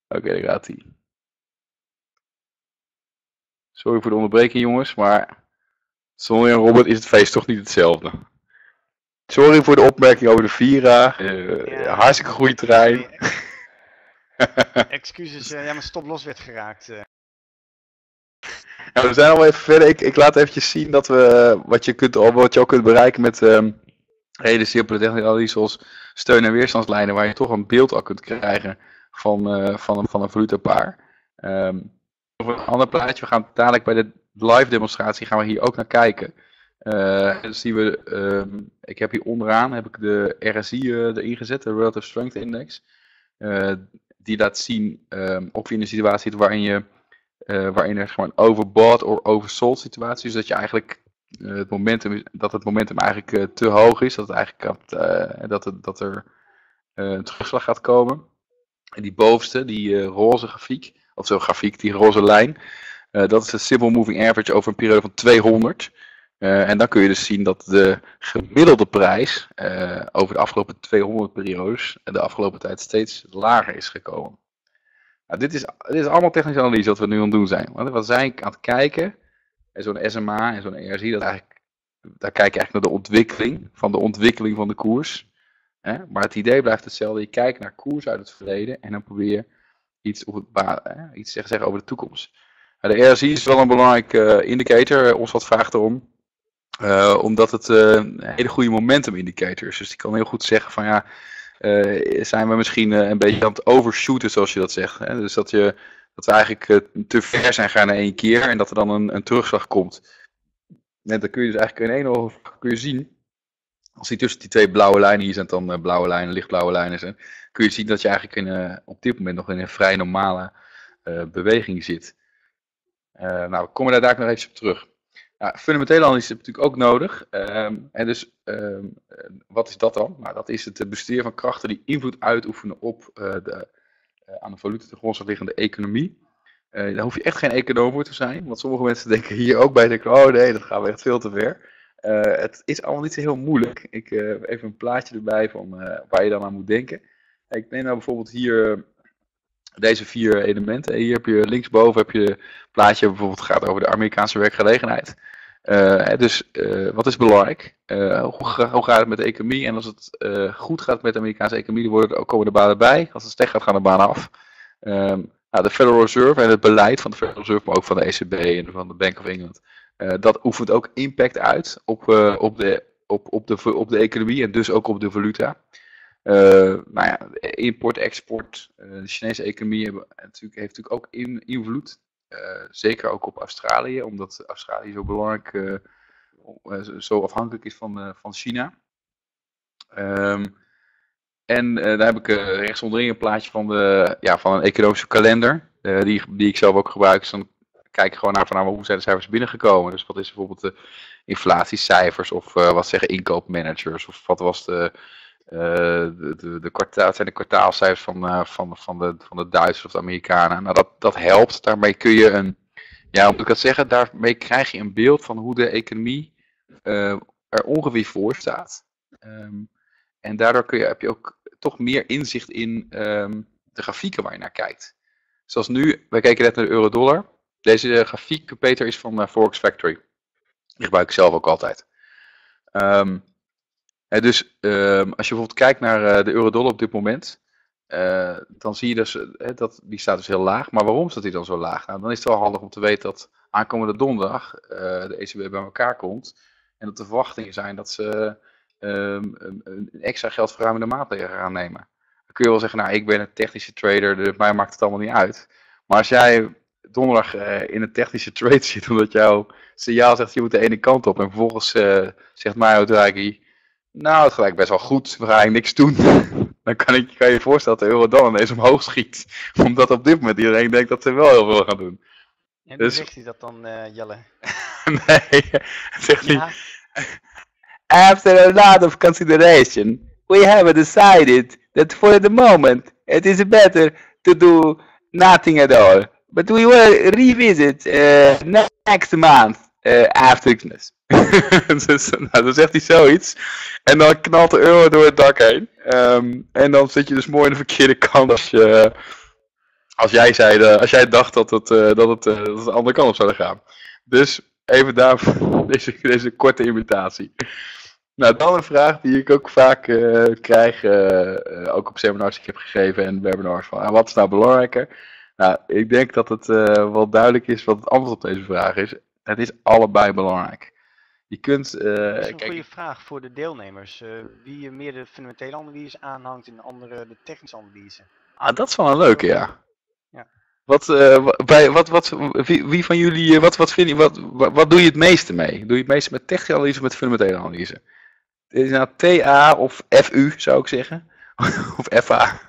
Oké, okay, daar gaat hij. Sorry voor de onderbreking, jongens, maar... Zonder Jan-Robert is het feest toch niet hetzelfde. Sorry voor de opmerking over de Vira. Uh, ja. Hartstikke goede trein. Nee, ex excuses, uh, ja, maar stop los werd geraakt. Uh. Nou, we zijn al even verder. Ik, ik laat eventjes zien dat we, wat, je kunt, wat je ook kunt bereiken met um, hele simpele technische analyse zoals steun- en weerstandslijnen, waar je toch een beeld al kunt krijgen van, uh, van een, van een valutapaar. Um, over een ander plaatje, we gaan dadelijk bij de live demonstratie gaan we hier ook naar kijken. Uh, dus zien we, uh, ik heb hier onderaan heb ik de R S I uh, erin gezet, de Relative Strength Index. Uh, die laat zien um, of je in een situatie zit waarin je Uh, waarin er gewoon overbought of oversold situatie is. Dat je eigenlijk uh, het momentum, dat het momentum eigenlijk uh, te hoog is. Dat het eigenlijk uh, dat, het, dat er uh, een terugslag gaat komen. En die bovenste, die uh, roze grafiek, of zo'n grafiek, die roze lijn. Uh, dat is de Simple Moving Average over een periode van tweehonderd. Uh, en dan kun je dus zien dat de gemiddelde prijs uh, over de afgelopen tweehonderd periodes de afgelopen tijd steeds lager is gekomen. Nou, dit, is, dit is allemaal technische analyse wat we nu aan het doen zijn. Want wat zijn aan het kijken, en zo'n S M A en zo'n E R Z, dat eigenlijk, daar kijk je eigenlijk naar de ontwikkeling van de ontwikkeling van de koers. Hè? Maar het idee blijft hetzelfde. Je kijkt naar koers uit het verleden en dan probeer je iets, op het, hè, iets te zeggen over de toekomst. Nou, de E R Z is wel een belangrijke uh, indicator, ons wat vraagt erom. Uh, omdat het uh, een hele goede momentum indicator is. Dus die kan heel goed zeggen van ja, uh, zijn we misschien uh, een beetje aan het overshooten zoals je dat zegt. Hè? Dus dat, je, dat we eigenlijk uh, te ver zijn gaan in één keer en dat er dan een, een terugslag komt. En dan kun je dus eigenlijk in één oog kun je zien, als die tussen die twee blauwe lijnen, hier zijn dan uh, blauwe lijnen, lichtblauwe lijnen zijn, kun je zien dat je eigenlijk in, uh, op dit moment nog in een vrij normale uh, beweging zit. Uh, nou, we komen daar daar nog even op terug. Ja, fundamentele analyse is natuurlijk ook nodig. Um, en dus, um, wat is dat dan? Nou, dat is het bestuderen van krachten die invloed uitoefenen op uh, de, uh, aan de valuta ten grondslag liggende economie. Uh, daar hoef je echt geen econoom voor te zijn, want sommige mensen denken hier ook bij, denken, oh nee, dat gaan we echt veel te ver. Uh, het is allemaal niet zo heel moeilijk. Ik uh, even een plaatje erbij van uh, waar je dan aan moet denken. Ik neem nou bijvoorbeeld hier deze vier elementen. Hier heb je linksboven heb je een plaatje bijvoorbeeld gaat over de Amerikaanse werkgelegenheid. Uh, dus uh, wat is belangrijk? Uh, hoe, ga, hoe gaat het met de economie? En als het uh, goed gaat met de Amerikaanse economie, dan worden, komen de banen bij. Als het slecht gaat, gaan de banen af. Um, nou, de Federal Reserve en het beleid van de Federal Reserve, maar ook van de E C B en van de Bank of England. Uh, dat oefent ook impact uit op, uh, op, de, op, op, de, op de economie en dus ook op de valuta. Uh, nou ja, import, export, uh, de Chinese economie hebben, natuurlijk, heeft natuurlijk ook in, invloed. Uh, zeker ook op Australië, omdat Australië zo belangrijk, uh, uh, zo afhankelijk is van, uh, van China. Um, en uh, daar heb ik uh, rechtsonderin een plaatje van, de, ja, van een economische kalender, uh, die, die ik zelf ook gebruik. Dus dan kijk ik gewoon naar van, nou, hoe zijn de cijfers binnengekomen. Dus wat is bijvoorbeeld de inflatiecijfers of uh, wat zeggen inkoopmanagers of wat was de... Uh, de, de, de kwartaal, het zijn de kwartaalcijfers van, uh, van, van, de, van de Duitsers of de Amerikanen. Nou, dat, dat helpt. Daarmee kun je een, ja, hoe moet ik dat zeggen, daarmee krijg je een beeld van hoe de economie uh, er ongeveer voor staat. Um, en daardoor kun je, heb je ook toch meer inzicht in um, de grafieken waar je naar kijkt. Zoals nu, wij kijken net naar de euro-dollar. Deze uh, grafiek, Peter, is van uh, Forex Factory. Die gebruik ik zelf ook altijd. Um, He, dus uh, als je bijvoorbeeld kijkt naar uh, de euro-dollar op dit moment, uh, dan zie je dus, uh, dat die staat dus heel laag. Maar waarom staat die dan zo laag? Nou, dan is het wel handig om te weten dat aankomende donderdag uh, de E C B bij elkaar komt. En dat de verwachtingen zijn dat ze uh, um, een extra geldverruimende maatregelen gaan nemen. Dan kun je wel zeggen, nou, ik ben een technische trader, dus mij maakt het allemaal niet uit. Maar als jij donderdag uh, in een technische trade zit, omdat jouw signaal zegt, je moet de ene kant op. En vervolgens uh, zegt Mario Draghi, nou, het gelijk best wel goed, we gaan eigenlijk niks doen. Dan kan, ik, kan je je voorstellen dat de euro dan ineens omhoog schiet. Omdat op dit moment iedereen denkt dat ze wel heel veel gaan doen. En dus... zegt hij dat dan, uh, Jelle? Nee, zegt ja. Hij... After a lot of consideration, we have decided that for the moment it is better to do nothing at all. But we will revisit uh, next month. Uh, after Christmas. Dus, nou, dan zegt hij zoiets. En dan knalt de euro door het dak heen. Um, en dan zit je dus mooi aan de verkeerde kant. Als, je, als, jij, zei de, als jij dacht dat het, uh, dat, het, uh, dat het de andere kant op zou gaan. Dus even daarvoor deze, deze korte imitatie. Nou, dan een vraag die ik ook vaak uh, krijg. Uh, uh, ook op seminars die ik heb gegeven en webinars. Van, uh, wat is nou belangrijker? Nou, ik denk dat het uh, wel duidelijk is wat het antwoord op deze vraag is. Het is allebei belangrijk. Je kunt, uh, dat is een kijk, goede vraag voor de deelnemers. Uh, wie meer de fundamentele analyse aanhangt en de andere de technische analyse. Ah, dat is wel een leuke, ja. Ja. Wat, uh, bij, wat, wat, wie, wie van jullie, wat, wat, vind je, wat, wat, wat doe je het meeste mee? Doe je het meeste met technische analyse of met fundamentele analyse? Dit is nou T A of F U, zou ik zeggen. Of F A.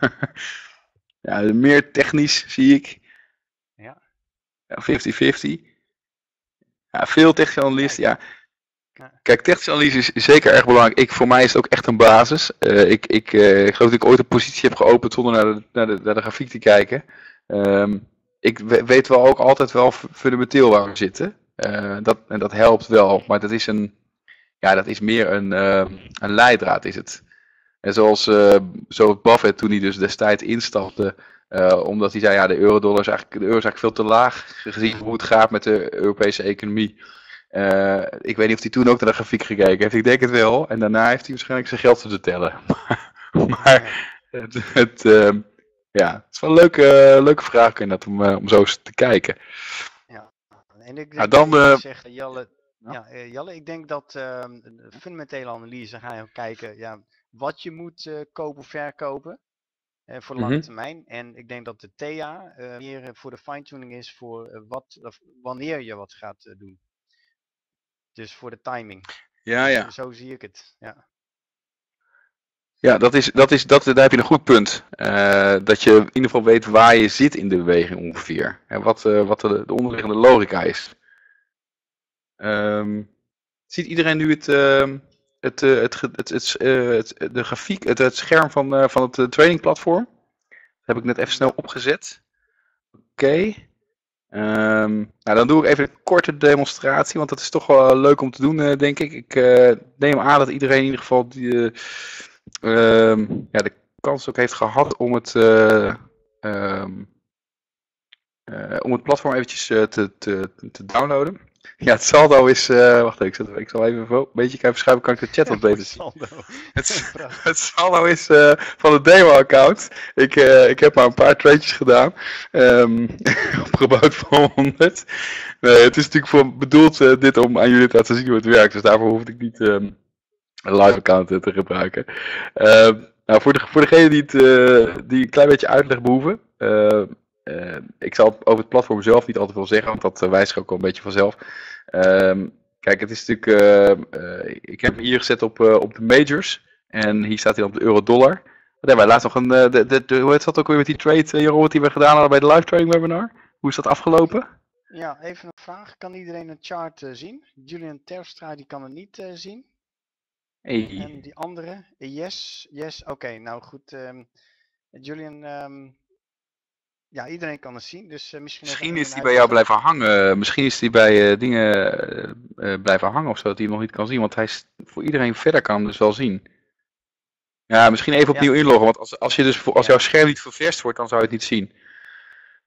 Ja, meer technisch, zie ik. fifty fifty. Ja, veel technische analisten, ja. Kijk, technische analyse is zeker erg belangrijk. Ik, voor mij is het ook echt een basis. Uh, ik, ik, uh, ik geloof dat ik ooit een positie heb geopend zonder naar de, naar de, naar de grafiek te kijken. Um, ik weet wel ook altijd wel fundamenteel waar we zitten. Uh, dat, en dat helpt wel, maar dat is, een, ja, dat is meer een, uh, een leidraad is het. En zoals, uh, zoals Buffett toen hij dus destijds instapte, uh, omdat hij zei, ja, de euro-dollar is eigenlijk, de euro is eigenlijk veel te laag gezien hoe het gaat met de Europese economie. Uh, ik weet niet of hij toen ook naar de grafiek gekeken heeft, ik denk het wel. En daarna heeft hij waarschijnlijk zijn geld te tellen. maar maar het, het, uh, ja, het is wel een leuke, uh, leuke vraag dat, om, uh, om zo eens te kijken. Ja, en ik nou, dan, uh, zeg, Jelle, ja. Ja, uh, Jelle, ik denk dat uh, fundamentele analyse, ga je ook kijken ja, wat je moet uh, kopen of verkopen uh, voor de lange mm-hmm. termijn. En ik denk dat de T A uh, meer voor de fine-tuning is voor uh, wat, of wanneer je wat gaat uh, doen. Dus voor de timing. Ja, ja. Zo zie ik het. Ja, ja dat is, dat is, dat, daar heb je een goed punt. Uh, dat je in ieder geval weet waar je zit in de beweging ongeveer. En wat, uh, wat de, de onderliggende logica is. Um, ziet iedereen nu het, uh, het, uh, het, het, het, het, uh, het, de grafiek, het, het scherm van, uh, van het uh, tradingplatform? Dat heb ik net even snel opgezet. Oké. Okay. Um, nou, dan doe ik even een korte demonstratie, want dat is toch wel leuk om te doen, uh, denk ik. Ik uh, neem aan dat iedereen in ieder geval die, uh, um, ja, de kans ook heeft gehad om het, uh, um, uh, om het platform eventjes uh, te, te, te downloaden. Ja, het saldo is... Uh, wacht even, ik, ik zal even een beetje kijken verschuiven, kan ik de chat wat beter zien. Ja, saldo. Het, het saldo is uh, van het demo-account. Ik, uh, ik heb maar een paar tradejes gedaan. Um, opgebouwd van honderd. Nee, het is natuurlijk voor, bedoeld uh, dit om aan jullie te laten zien hoe het werkt. Dus daarvoor hoef ik niet um, een live-account uh, te gebruiken. Uh, nou, voor, de, voor degenen die, het, uh, die een klein beetje uitleg behoeven... Uh, Uh, ik zal over het platform zelf niet altijd veel zeggen, want dat uh, wijzigt ook al een beetje vanzelf. Uh, kijk, het is natuurlijk... Uh, uh, ik heb hem hier gezet op, uh, op de majors. En hier staat hij op de euro-dollar. Wat hebben wij laatst nog een... Uh, de, de, de, hoe heet dat ook weer met die trade, uh, Jeroen, die we gedaan hadden bij de live trading webinar? Hoe is dat afgelopen? Ja, even een vraag. Kan iedereen een chart uh, zien? Julian Terpstra, die kan het niet uh, zien. Hey. En die andere? Yes, yes. Oké, okay, nou goed. Um, Julian... Um... Ja, iedereen kan het zien. Dus misschien misschien is die bij jou blijven hangen. Misschien is die bij uh, dingen uh, blijven hangen of zo, dat hij hem nog niet kan zien. Want hij is voor iedereen verder kan hem dus wel zien. Ja, misschien even opnieuw ja. inloggen. Want als, als, je dus, als jouw scherm niet ververst wordt, dan zou je het niet zien.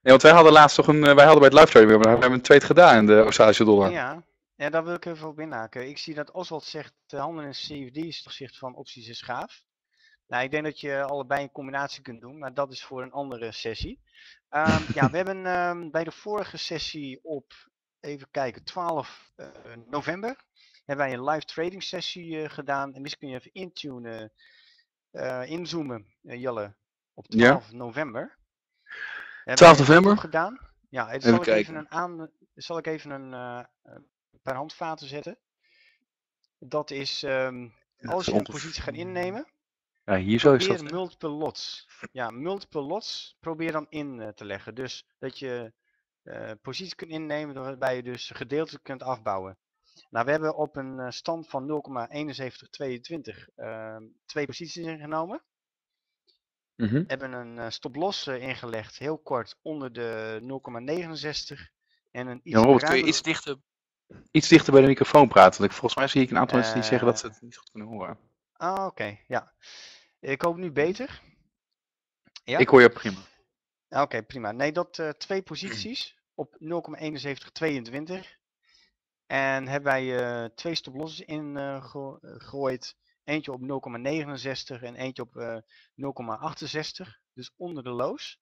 Nee, want wij hadden laatst toch een... Wij hadden bij het live trading, we hebben een trade gedaan in de Australische dollar. Ja, ja, daar wil ik even op inhaken. Ik zie dat Oswald zegt, de handel in C F D's ten opzichte van opties is gaaf. Nou, ik denk dat je allebei een combinatie kunt doen, maar dat is voor een andere sessie. Um, ja, we hebben um, bij de vorige sessie op, even kijken, twaalf november, hebben wij een live trading sessie uh, gedaan. En misschien kun je even intunen, uh, inzoomen, uh, Jelle, op twaalf november. twaalf november? Gedaan. Ja, het zal, even ik even een aan, zal ik even een uh, paar handvaten zetten. Dat is, um, als je een positie gaat innemen... Ja, hier zo probeer is dat... multiple lots. Ja, multiple lots probeer dan in te leggen. Dus dat je uh, posities kunt innemen waarbij je dus gedeeltelijk kunt afbouwen. Nou, we hebben op een stand van nul komma zevenduizend honderdtweeëntwintig uh, twee posities ingenomen. Mm-hmm. Hebben een uh, stoploss uh, ingelegd, heel kort onder de nul komma negenenzestig. En een iets ja, Robert, kun je iets dichter, iets dichter bij de microfoon praten? Want ik, volgens mij zie ik een aantal uh, mensen die zeggen dat ze het niet goed kunnen horen. Ah, oké, okay, ja. Ik hoop nu beter. Ja? Ik hoor je prima. Oké, okay, prima. Nee, dat uh, twee posities op nul komma zevenduizend honderdtweeëntwintig. En hebben wij uh, twee stoplosses ingegooid. Uh, eentje op nul komma negenenzestig en eentje op uh, nul komma achtenzestig. Dus onder de lows.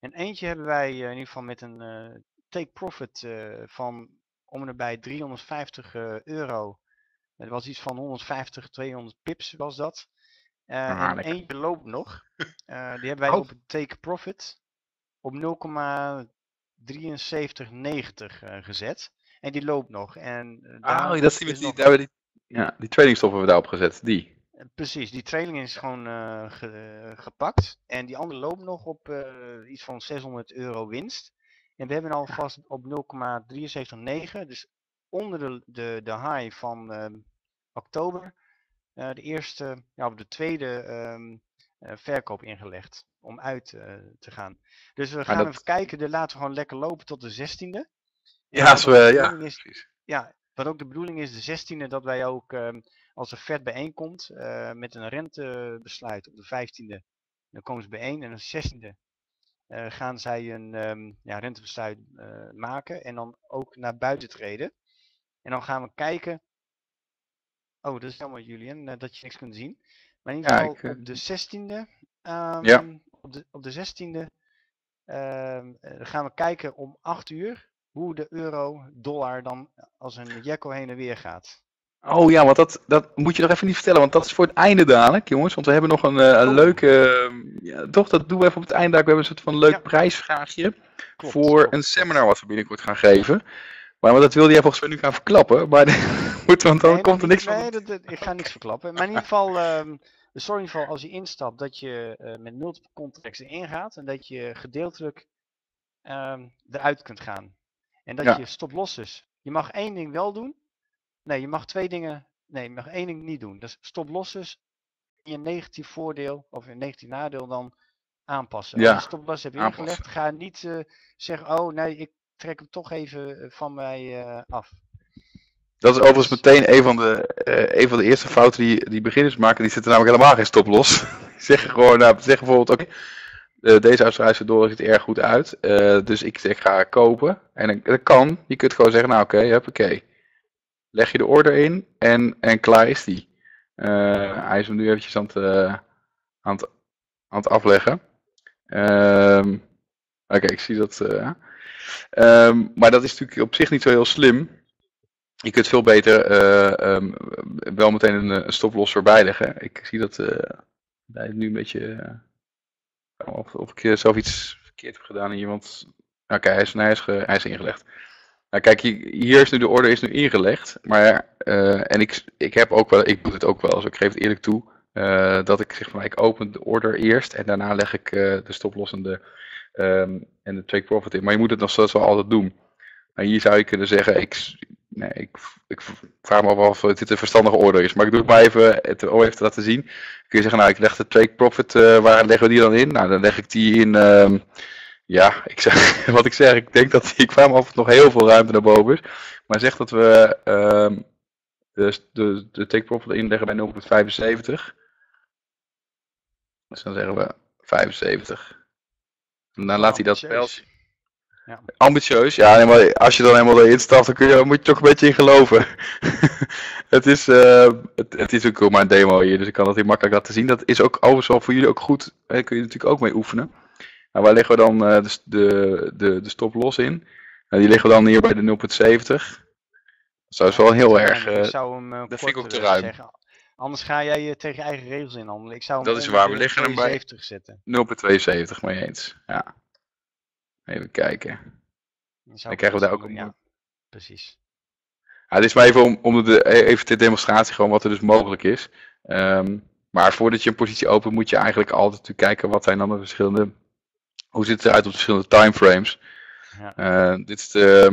En eentje hebben wij uh, in ieder geval met een uh, take profit uh, van om en nabij driehonderdvijftig uh, euro. Dat was iets van honderdvijftig, tweehonderd pips was dat. Uh, ah, en eentje loopt nog. Uh, die hebben wij oh. op een take profit op nul komma drieënzeventig negentig uh, gezet. En die loopt nog. En, uh, ah, daar dat is die, nog... die, daar die, ja, die tradingstop hebben we daarop gezet. Die. Uh, precies, die trailing is gewoon uh, ge, uh, gepakt. En die andere loopt nog op uh, iets van zeshonderd euro winst. En we hebben al vast op nul komma zeven drie negen, dus onder de, de, de high van uh, oktober, uh, de eerste, ja, of de tweede um, uh, verkoop ingelegd om uit uh, te gaan. Dus we gaan dat... even kijken, dan laten we gewoon lekker lopen tot de zestiende. Ja, als we, ja, is, ja, wat ook de bedoeling is, de zestiende, dat wij ook, um, als de Fed bijeenkomt, uh, met een rentebesluit op de vijftiende, dan komen ze bijeen en de zestiende. Uh, gaan zij een um, ja, rentebesluit uh, maken en dan ook naar buiten treden. En dan gaan we kijken... Oh, dat is helemaal Julian, uh, dat je niks kunt zien. Maar in ieder geval ja, ik, uh... op de zestiende... Um, ja. Op de, op de zestiende... Um, gaan we kijken om acht uur... hoe de euro-dollar dan als een jekko heen en weer gaat. Oh ja, want dat, dat moet je nog even niet vertellen, want dat is voor het einde dadelijk, jongens. Want we hebben nog een, een oh. leuke, uh, ja, toch, dat doen we even op het einde. We hebben een soort van leuk ja. prijsvraagje klopt, voor klopt. een seminar wat we binnenkort gaan geven. Maar, maar dat wilde jij volgens mij nu gaan verklappen, maar goed, want dan nee, komt er niks nee, van. Nee, dat, dat, ik ga niks verklappen. Maar in ieder geval, um, sorry voor als je instapt, dat je uh, met multiple contracts ingaat en dat je gedeeltelijk um, eruit kunt gaan. En dat ja. je stop-losses. Je mag één ding wel doen. Nee, je mag twee dingen. Nee, je mag één ding niet doen. Dus stop-losses in je negatief voordeel of in negatief nadeel dan aanpassen. Ja. Als je stop-loss hebt ingelegd, ga niet uh, zeggen: oh nee, ik trek hem toch even van mij uh, af. Dat is overigens meteen een van de, uh, een van de eerste fouten die, die beginners maken. Die zitten namelijk helemaal geen stop-loss. Die zeggen gewoon: nou, zeggen bijvoorbeeld ook. Okay, Uh, deze Australische dollar ziet er erg goed uit, uh, dus ik, ik ga kopen. En dat kan, je kunt gewoon zeggen, nou oké, okay, oké. Leg je de order in en, en klaar is die. Uh, hij is hem nu eventjes aan het, uh, aan het, aan het afleggen. Um, oké, okay, ik zie dat. Uh, um, maar dat is natuurlijk op zich niet zo heel slim. Je kunt veel beter uh, um, wel meteen een, een stoploss voorbij leggen. Ik zie dat uh, hij nu een beetje... Uh, Of, of ik zelf iets verkeerd heb gedaan in iemand. Oké, okay, hij, is, hij, is ge, hij is ingelegd. Nou, kijk, hier is nu de order is nu ingelegd. Maar, uh, en ik, ik heb ook wel, ik doe het ook wel, dus ik geef het eerlijk toe. Uh, dat ik zeg van, ik open de order eerst en daarna leg ik uh, de stoploss en de, um, en de take profit in. Maar je moet het nog steeds wel altijd doen. Nou, hier zou je kunnen zeggen, ik, nee, ik, ik vraag me af of dit een verstandige order is. Maar ik doe het maar even, het O even te laten zien. Kun je zeggen, nou ik leg de take profit, uh, waar leggen we die dan in? Nou, dan leg ik die in, um, ja, ik zeg, wat ik zeg, ik denk dat, ik vraag me af of het nog heel veel ruimte naar boven is. Maar zeg dat we um, de, de, de take profit inleggen bij nul komma vijfenzeventig. Dus dan zeggen we vijfenzeventig. En dan laat hij dat spel. Ja. Ambitieus, ja, maar als je dan helemaal erin stapt, dan kun je, moet je toch een beetje in geloven. het, is, uh, het, het is ook maar een demo hier, dus ik kan dat heel makkelijk laten zien. Dat is ook overigens wel voor jullie ook goed, daar kun je natuurlijk ook mee oefenen. Nou, waar leggen we dan uh, de, de, de, de stop los in? Nou, die leggen we dan hier bij de nul komma zeventig. Dat is wel heel erg, uh, dat vind ik ook te ruim. Anders ga jij tegen je eigen regels inhandelen. Ik zou hem dat is waar, we leggen hem bij nul komma tweeënzeventig, mee eens, ja. Even kijken. Dan, dan krijgen we daar ook een... Ja, precies. Ja, dit is maar even om, om de, even de demonstratie gewoon wat er dus mogelijk is. Um, maar voordat je een positie opent moet je eigenlijk altijd kijken wat zijn dan de verschillende... Hoe ziet het eruit op de verschillende timeframes. Ja. Uh, dit is de,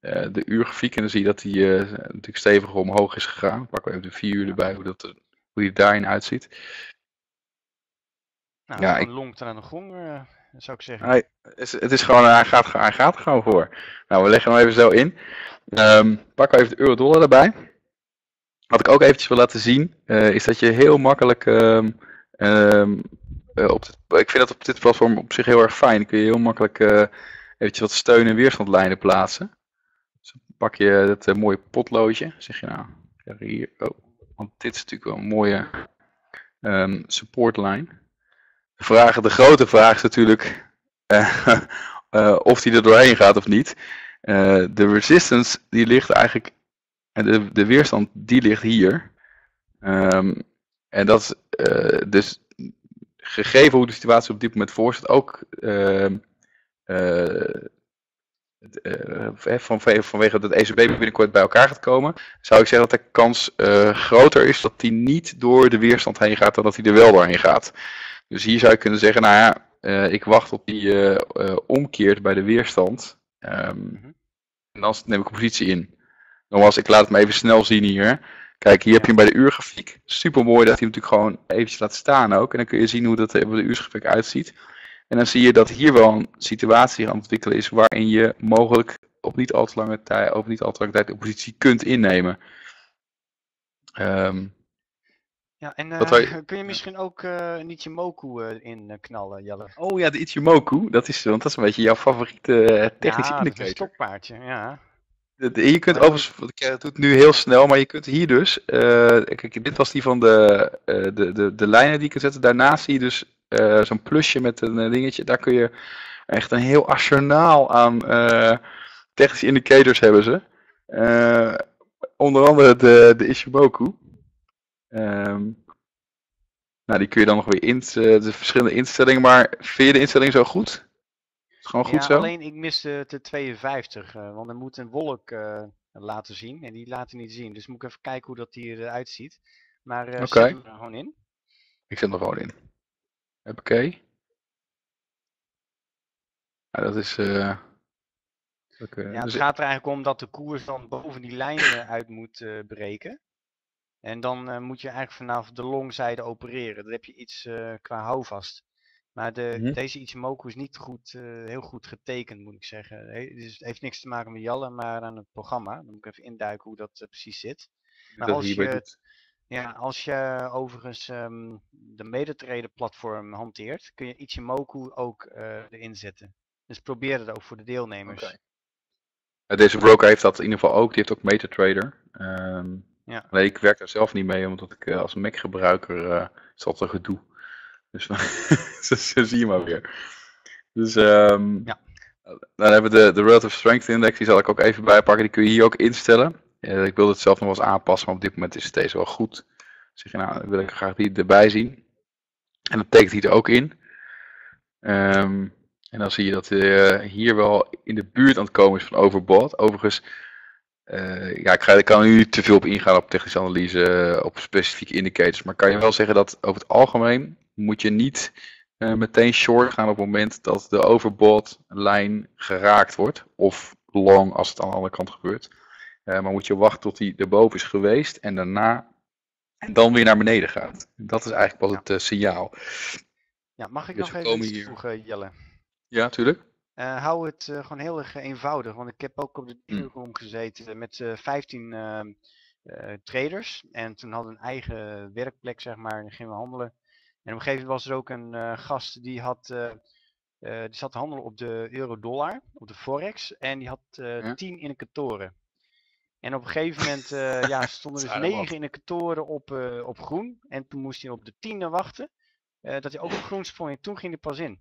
uh, de uurgrafiek en dan zie je dat die uh, natuurlijk stevig omhoog is gegaan. Ik pak wel even de vier uur erbij, hoe, dat, hoe die daarin uitziet. Nou, ja, ik... longt aan de grond... Uh... Dat zou ik zeggen. Hij, het is gewoon, hij, gaat, hij gaat er gewoon voor. Nou, we leggen hem even zo in. Um, pak even de euro-dollar erbij. Wat ik ook eventjes wil laten zien, uh, is dat je heel makkelijk... Um, um, uh, op dit, ik vind dat op dit platform op zich heel erg fijn. Dan kun je heel makkelijk uh, eventjes wat steun- en weerstandlijnen plaatsen. Dus dan pak je dat uh, mooie potloodje. Zeg je nou, hier, oh, want dit is natuurlijk wel een mooie um, supportlijn. Vragen, de grote vraag is natuurlijk uh, uh, of die er doorheen gaat of niet. Uh, de resistance die ligt eigenlijk, en de, de weerstand die ligt hier. Um, en dat uh, dus gegeven hoe de situatie op dit moment voorstaat, ook uh, uh, uh, van, vanwege dat de E C B binnenkort bij elkaar gaat komen, zou ik zeggen dat de kans uh, groter is dat die niet door de weerstand heen gaat dan dat hij er wel doorheen gaat. Dus hier zou ik kunnen zeggen, nou ja, uh, ik wacht op die uh, uh, omkeert bij de weerstand. Um, en dan neem ik een positie in. Nogmaals, ik laat het maar even snel zien hier. Kijk, hier heb je hem bij de uurgrafiek. Super mooi dat hij hem natuurlijk gewoon eventjes laat staan ook. En dan kun je zien hoe dat er bij de uurgrafiek uitziet. En dan zie je dat hier wel een situatie aan het ontwikkelen is waarin je mogelijk op niet al te lange tijd, op niet al te lange tijd de positie kunt innemen. Um, ja, en uh, wij... kun je misschien ook uh, een Ichimoku uh, in uh, knallen, Jelle? Oh ja, de Ichimoku, dat is, want dat is een beetje jouw favoriete technische ja, indicator. Ja, dat is een stokpaardje, ja. Je kunt overigens, ik doe het nu heel snel, maar je kunt hier dus, uh, kijk, dit was die van de, uh, de, de, de lijnen die je kunt zetten. Daarnaast zie je dus uh, zo'n plusje met een dingetje. Daar kun je echt een heel arsenaal aan uh, technische indicators hebben ze. Uh, onder andere de, de Ichimoku. Um, nou, die kun je dan nog weer in, de verschillende instellingen, maar vind je de instelling zo goed? Gewoon goed ja, zo. Alleen ik mis de, de tweeënvijftig, uh, want er moet een wolk uh, laten zien en die laat hij niet zien. Dus moet ik even kijken hoe dat hier eruit ziet. Maar uh, okay. Zet hem er gewoon in. Ik zet hem er gewoon in. Hoppakee. Ja, dat is... Uh... Okay. Ja, het dus... gaat er eigenlijk om dat de koers dan boven die lijn uit moet uh, breken. En dan uh, moet je eigenlijk vanaf de longzijde opereren. Dan heb je iets uh, qua houvast. Maar de, hm? deze Ichimoku is niet goed, uh, heel goed getekend, moet ik zeggen. He, dus het heeft niks te maken met Jelle, maar aan het programma. Dan moet ik even induiken hoe dat uh, precies zit. Maar dat als, je, ja, als je overigens um, de MetaTrader platform hanteert, kun je Ichimoku ook uh, erin zetten. Dus probeer het ook voor de deelnemers. Okay. Deze broker heeft dat in ieder geval ook. Die heeft ook MetaTrader. Um, ja. Nee, ik werk daar zelf niet mee, omdat ik uh, als Mac-gebruiker uh, is altijd een gedoe. Dus zo zie je maar weer. Dus um, ja. Dan hebben we de, de Relative Strength Index, die zal ik ook even bijpakken. Die kun je hier ook instellen. Uh, ik wilde het zelf nog wel eens aanpassen, maar op dit moment is het deze wel goed. Dus ik, nou, wil ik graag die erbij zien. En dat tekent hij er ook in. Um, en dan zie je dat uh, hier wel in de buurt aan het komen is van overbought. Overigens, uh, ja, ik, ga, ik kan er nu te veel op ingaan op technische analyse, op specifieke indicators. Maar kan je wel zeggen dat over het algemeen moet je niet uh, meteen short gaan op het moment dat de overbought lijn geraakt wordt. Of long als het aan de andere kant gebeurt. Uh, maar moet je wachten tot die erboven is geweest en daarna en dan weer naar beneden gaat. Dat is eigenlijk wel ja. het uh, signaal. Ja, mag ik dus nog even iets toevoegen, Jelle? Ja, tuurlijk. Uh, hou het uh, gewoon heel erg eenvoudig. Want ik heb ook op de dealroom mm. gezeten met uh, vijftien uh, uh, traders. En toen hadden we een eigen werkplek, zeg maar. En gingen we handelen. En op een gegeven moment was er ook een uh, gast die had, uh, uh, die zat te handelen op de euro-dollar, op de Forex. En die had uh, ja? tien indicatoren. En op een gegeven moment uh, ja, stonden dus negen indicatoren op, uh, op groen. En toen moest hij op de tiende wachten, uh, dat hij ook op groen sprong. En toen ging hij pas in.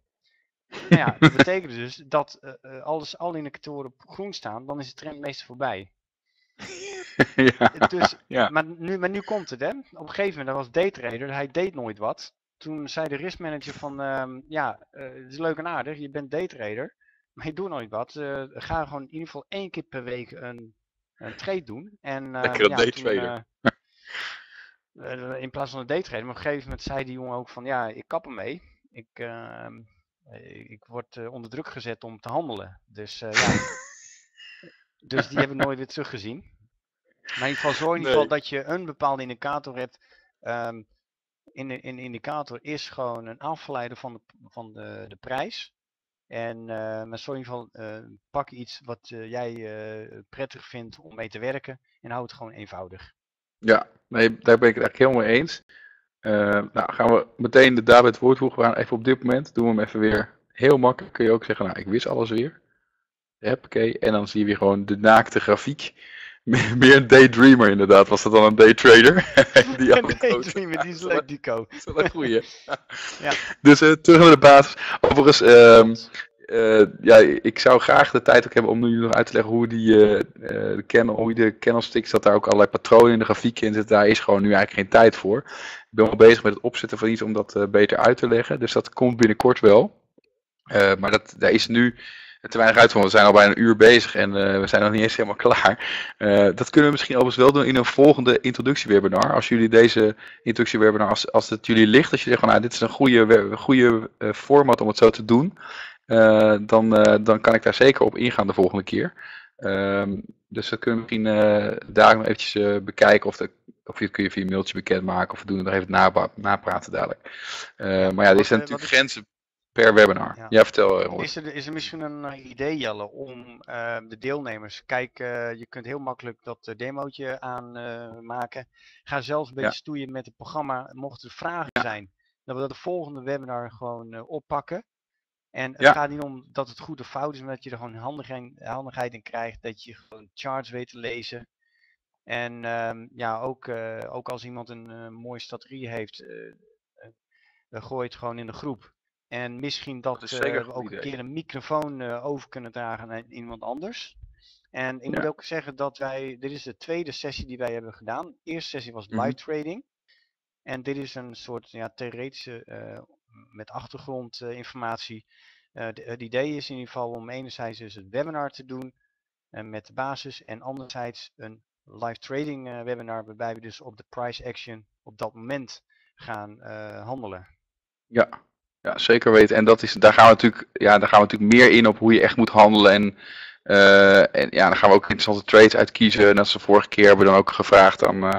Nou ja, dat betekent dus dat uh, alles, alle indicatoren op groen staan, dan is de trend meestal voorbij. ja, dus, ja. Maar, nu, maar nu komt het, hè. Op een gegeven moment, dat was daytrader, hij deed nooit wat. Toen zei de riskmanager van, uh, ja, uh, het is leuk en aardig, je bent daytrader, maar je doet nooit wat. Uh, ga gewoon in ieder geval één keer per week een, een trade doen. En, uh, Lekker ja, daytrader. Uh, uh, in plaats van een daytrader, maar op een gegeven moment zei die jongen ook van, ja, ik kap ermee. Ik, uh, ik word uh, onder druk gezet om te handelen. Dus, uh, ja. dus die hebben we nooit weer teruggezien. Maar in ieder geval zorg in ieder geval nee. dat je een bepaalde indicator hebt. Um, In een indicator is gewoon een afleider van de, van de, de prijs. En uh, maar zo in ieder geval uh, pak iets wat uh, jij uh, prettig vindt om mee te werken en hou het gewoon eenvoudig. Ja, nee, daar ben ik het eigenlijk helemaal mee eens. Uh, nou, gaan we meteen de daarbij het woord voegen. We gaan even op dit moment doen we hem even weer heel makkelijk. Kun je ook zeggen, nou, ik wist alles weer. Hoppakee. En dan zie je weer gewoon de naakte grafiek. Meer een daydreamer inderdaad, was dat dan een daytrader? die een daydreamer, die is leuk, Dico. Dat is wel een goeie. ja. Dus uh, terug naar de basis. Overigens, um, uh, ja, ik zou graag de tijd ook hebben om nu nog uit te leggen hoe die uh, de candle, hoe de candlesticks, dat daar ook allerlei patronen in de grafiek in zitten. Daar is gewoon nu eigenlijk geen tijd voor. Ik ben wel bezig met het opzetten van iets om dat uh, beter uit te leggen. Dus dat komt binnenkort wel. Uh, maar dat, daar is nu... te weinig uit, want we zijn al bijna een uur bezig en uh, we zijn nog niet eens helemaal klaar. Uh, dat kunnen we misschien overigens wel doen in een volgende introductiewebinar. Als jullie deze introductiewebinar, als, als het jullie ligt, als je zegt van nou, dit is een goede, goede uh, format om het zo te doen, uh, dan, uh, dan kan ik daar zeker op ingaan de volgende keer. Uh, dus dat kunnen we misschien uh, daar nog eventjes uh, bekijken of dat... Of je kun je via een mailtje bekendmaken, of we doen er nog even napa napraten dadelijk. Uh, maar ja, er zijn natuurlijk is... grenzen per webinar. Ja, ja vertel. Rob. Is er, is er misschien een idee, Jelle, om uh, de deelnemers... Kijk, uh, je kunt heel makkelijk dat demootje aanmaken. Uh, Ga zelfs een beetje ja. stoeien met het programma, mochten er vragen ja. zijn. Dat we dat de volgende webinar gewoon uh, oppakken. En het ja. gaat niet om dat het goed of fout is, maar dat je er gewoon handigheid, handigheid in krijgt. Dat je gewoon charts weet te lezen. En um, ja, ook, uh, ook als iemand een uh, mooie strategie heeft, uh, uh, uh, gooi het gewoon in de groep. En misschien dat, dat uh, we ook idee. een keer een microfoon uh, over kunnen dragen aan iemand anders. En ik ja. moet ook zeggen dat wij, dit is de tweede sessie die wij hebben gedaan. De eerste sessie was live trading. Mm-hmm. En dit is een soort ja, theoretische, uh, met achtergrondinformatie. Uh, uh, het idee is in ieder geval om enerzijds dus het webinar te doen uh, met de basis. En anderzijds een live trading uh, webinar, waarbij we dus op de price action op dat moment gaan uh, handelen. Ja, ja, zeker weten. En dat is, daar gaan we natuurlijk, ja, daar gaan we natuurlijk meer in op hoe je echt moet handelen. En, uh, en ja, daar gaan we ook interessante trades uitkiezen. Net als de vorige keer hebben we dan ook gevraagd aan uh,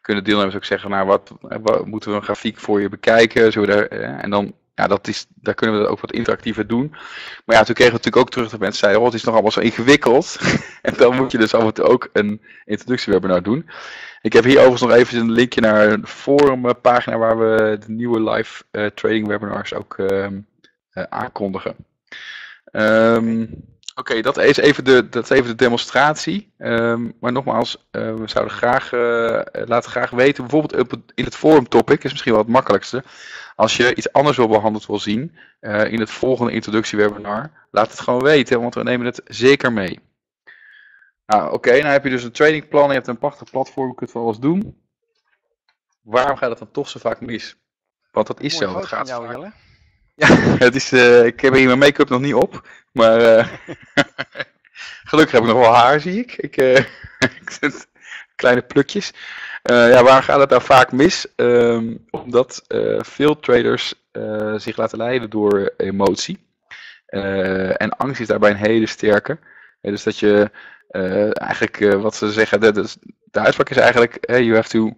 kunnen deelnemers ook zeggen, nou wat, wat moeten we een grafiek voor je bekijken? Zullen we daar, uh, en dan Ja, dat is, daar kunnen we dat ook wat interactiever doen. Maar ja, toen kregen we natuurlijk ook terug dat mensen zeiden, oh, het is nog allemaal zo ingewikkeld. En dan moet je dus af en toe ook een introductiewebinar doen. Ik heb hier overigens nog even een linkje naar een forumpagina waar we de nieuwe live uh, trading webinars ook uh, uh, aankondigen. Um, Oké, okay, dat is even de, dat is even de demonstratie. Um, maar nogmaals, uh, we zouden graag, uh, laten graag weten, bijvoorbeeld op het, in het forum topic, is misschien wel het makkelijkste. Als je iets anders wil behandeld wil zien uh, in het volgende introductiewebinar, laat het gewoon weten, want we nemen het zeker mee. Nou, Oké, okay, nou heb je dus een tradingplan, je hebt een prachtig platform, je kunt van alles doen. Waarom gaat het dan toch zo vaak mis? Want dat is zo, dat gaat zo vaak. Ja, het is, uh, ik heb hier mijn make-up nog niet op, maar uh, gelukkig heb ik nog wel haar, zie ik. Ik, uh, ik zit kleine plukjes. Uh, ja, waar gaat het nou vaak mis? Um, omdat uh, veel traders uh, zich laten leiden door emotie. Uh, en angst is daarbij een hele sterke. Uh, dus dat je uh, eigenlijk uh, wat ze zeggen, de, de, de uitspraak is eigenlijk, hey, you have to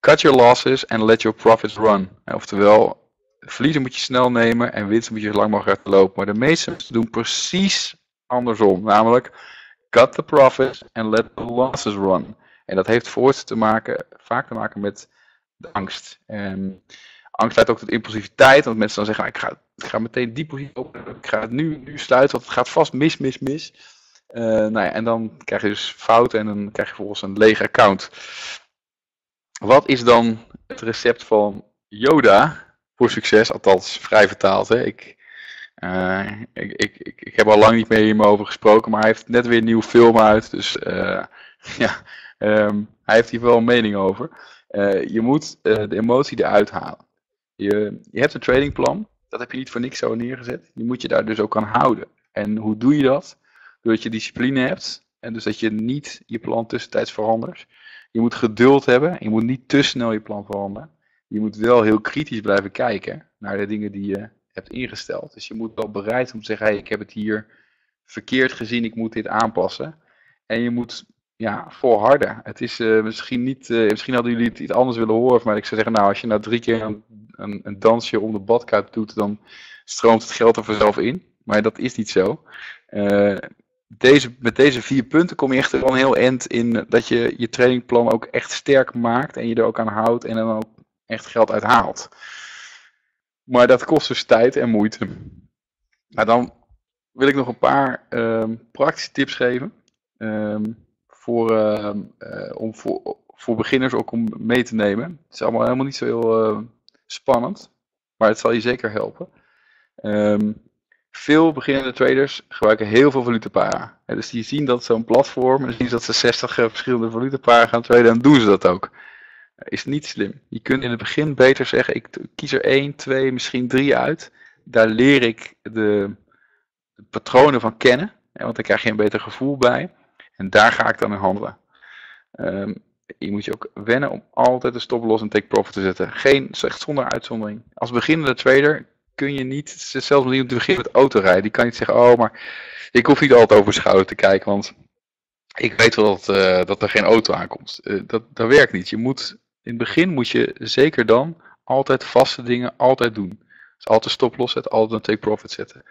cut your losses and let your profits run. Uh, oftewel, verliezen moet je snel nemen en winst moet je zo lang mogelijk lopen. Maar de meeste mensen doen precies andersom. Namelijk, cut the profits and let the losses run. En dat heeft voort te maken, vaak te maken met de angst. En angst leidt ook tot impulsiviteit. Want mensen dan zeggen, ik ga, ik ga meteen die positie openen. Ik ga het nu, nu sluiten, want het gaat vast mis, mis, mis. Uh, nou ja, en dan krijg je dus fouten en dan krijg je volgens een leeg account. Wat is dan het recept van Yoda voor succes? Althans, vrij vertaald. Hè? Ik, uh, ik, ik, ik, ik heb al lang niet meer hier over gesproken, maar hij heeft net weer een nieuwe film uit. Dus uh, ja... Um, hij heeft hier wel een mening over. Uh, je moet uh, de emotie eruit halen. Je, je hebt een tradingplan. Dat heb je niet voor niks zo neergezet. Je moet je daar dus ook aan houden. En hoe doe je dat? Doordat je discipline hebt. En dus dat je niet je plan tussentijds verandert. Je moet geduld hebben. Je moet niet te snel je plan veranderen. Je moet wel heel kritisch blijven kijken naar de dingen die je hebt ingesteld. Dus je moet wel bereid om te zeggen, hey, ik heb het hier verkeerd gezien. Ik moet dit aanpassen. En je moet... ja, volharden. Het is uh, misschien niet, uh, misschien hadden jullie het iets anders willen horen, maar ik zou zeggen, nou, als je na nou drie keer een, een, een dansje om de badkuip doet, dan stroomt het geld er vanzelf in. Maar dat is niet zo. Uh, deze, met deze vier punten kom je echt wel een heel eind in dat je je trainingplan ook echt sterk maakt en je er ook aan houdt en dan ook echt geld uit haalt. Maar dat kost dus tijd en moeite. Nou, dan wil ik nog een paar um, praktische tips geven. Um, Voor, uh, uh, om voor, voor beginners ook om mee te nemen. Het is allemaal helemaal niet zo heel uh, spannend, maar het zal je zeker helpen. Um, veel beginnende traders gebruiken heel veel valutaparen. Ja, dus die zien dat zo'n platform, en zien dat ze zestig uh, verschillende valutaparen gaan traden, en doen ze dat ook. Uh, is niet slim. Je kunt in het begin beter zeggen, ik kies er één, twee, misschien drie uit. Daar leer ik de... patronen van kennen, hè, want dan krijg je een beter gevoel bij. En daar ga ik dan in handelen. Um, je moet je ook wennen om altijd een stop loss en take profit te zetten. Geen, echt zonder uitzondering. Als beginnende trader kun je niet, zelfs niet om te beginnen met autorijden. Die kan niet zeggen, oh maar ik hoef niet altijd over schouder te kijken, want ik weet wel dat, uh, dat er geen auto aankomt. Uh, dat, dat werkt niet. Je moet, in het begin moet je zeker dan altijd vaste dingen altijd doen. Dus altijd stop loss zetten, altijd een take profit zetten.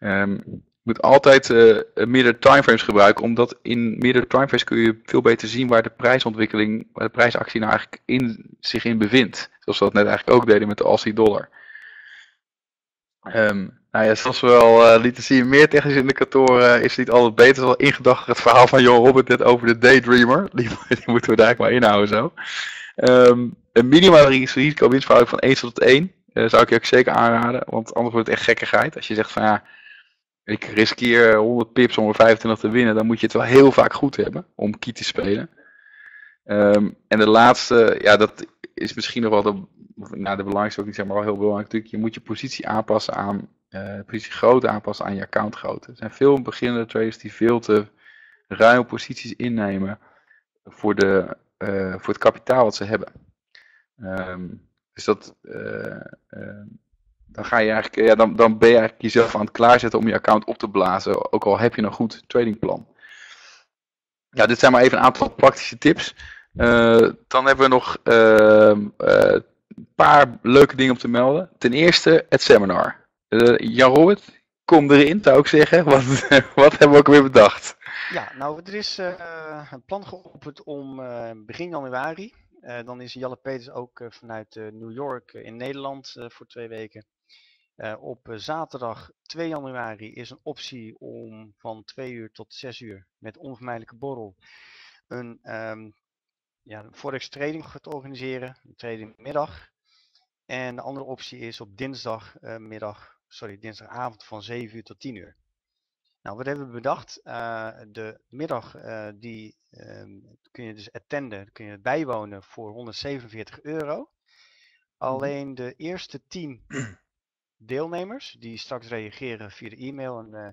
Um, Je moet altijd uh, meerdere timeframes gebruiken, omdat in meerdere timeframes kun je veel beter zien waar de prijsontwikkeling, waar de prijsactie nou eigenlijk in, zich in bevindt. Zoals we dat net eigenlijk ook deden met de Aussie dollar. Um, nou ja, zoals we al uh, lieten zien, meer technische indicatoren uh, is niet altijd beter. Zoals in gedachten het verhaal van Jan-Robert net over de Daydreamer. Die, die moeten we daar eigenlijk maar inhouden zo. Um, een minimaal risico-winstverhouding van één tot één uh, zou ik je ook zeker aanraden, want anders wordt het echt gekkigheid. Als je zegt van ja, ik riskeer honderd pips om er vijfentwintig te winnen, dan moet je het wel heel vaak goed hebben om key te spelen. Um, en de laatste, ja, dat is misschien nog wel de, nou, de belangrijkste ook niet, zeg maar wel heel belangrijk natuurlijk. Je moet je positie aanpassen aan, uh, positie grootte aanpassen aan je accountgrootte. Er zijn veel beginnende traders die veel te ruime posities innemen voor, de, uh, voor het kapitaal wat ze hebben. Um, dus dat... Uh, uh, Dan, ga je eigenlijk, ja, dan, dan ben je eigenlijk jezelf aan het klaarzetten om je account op te blazen, ook al heb je een goed tradingplan. Ja, dit zijn maar even een aantal praktische tips. Uh, dan hebben we nog een uh, uh, paar leuke dingen om te melden. Ten eerste het seminar. Uh, Jan-Robert, kom erin, zou ik zeggen. Wat, wat hebben we ook weer bedacht? Ja, nou, er is uh, een plan geopperd om uh, begin januari. Uh, dan is Jelle Peters ook uh, vanuit uh, New York uh, in Nederland uh, voor twee weken. Uh, op uh, zaterdag twee januari is een optie om van twee uur tot zes uur met onvermijdelijke borrel een, um, ja, een forex trading te organiseren, een tradingmiddag. En de andere optie is op dinsdag, uh, middag, sorry, dinsdagavond van zeven uur tot tien uur. Nou, wat hebben we bedacht? Uh, de middag uh, die um, kun je dus attenden, kun je bijwonen voor honderdzevenenveertig euro. Alleen de eerste tien deelnemers, die straks reageren via de e-mail. En uh,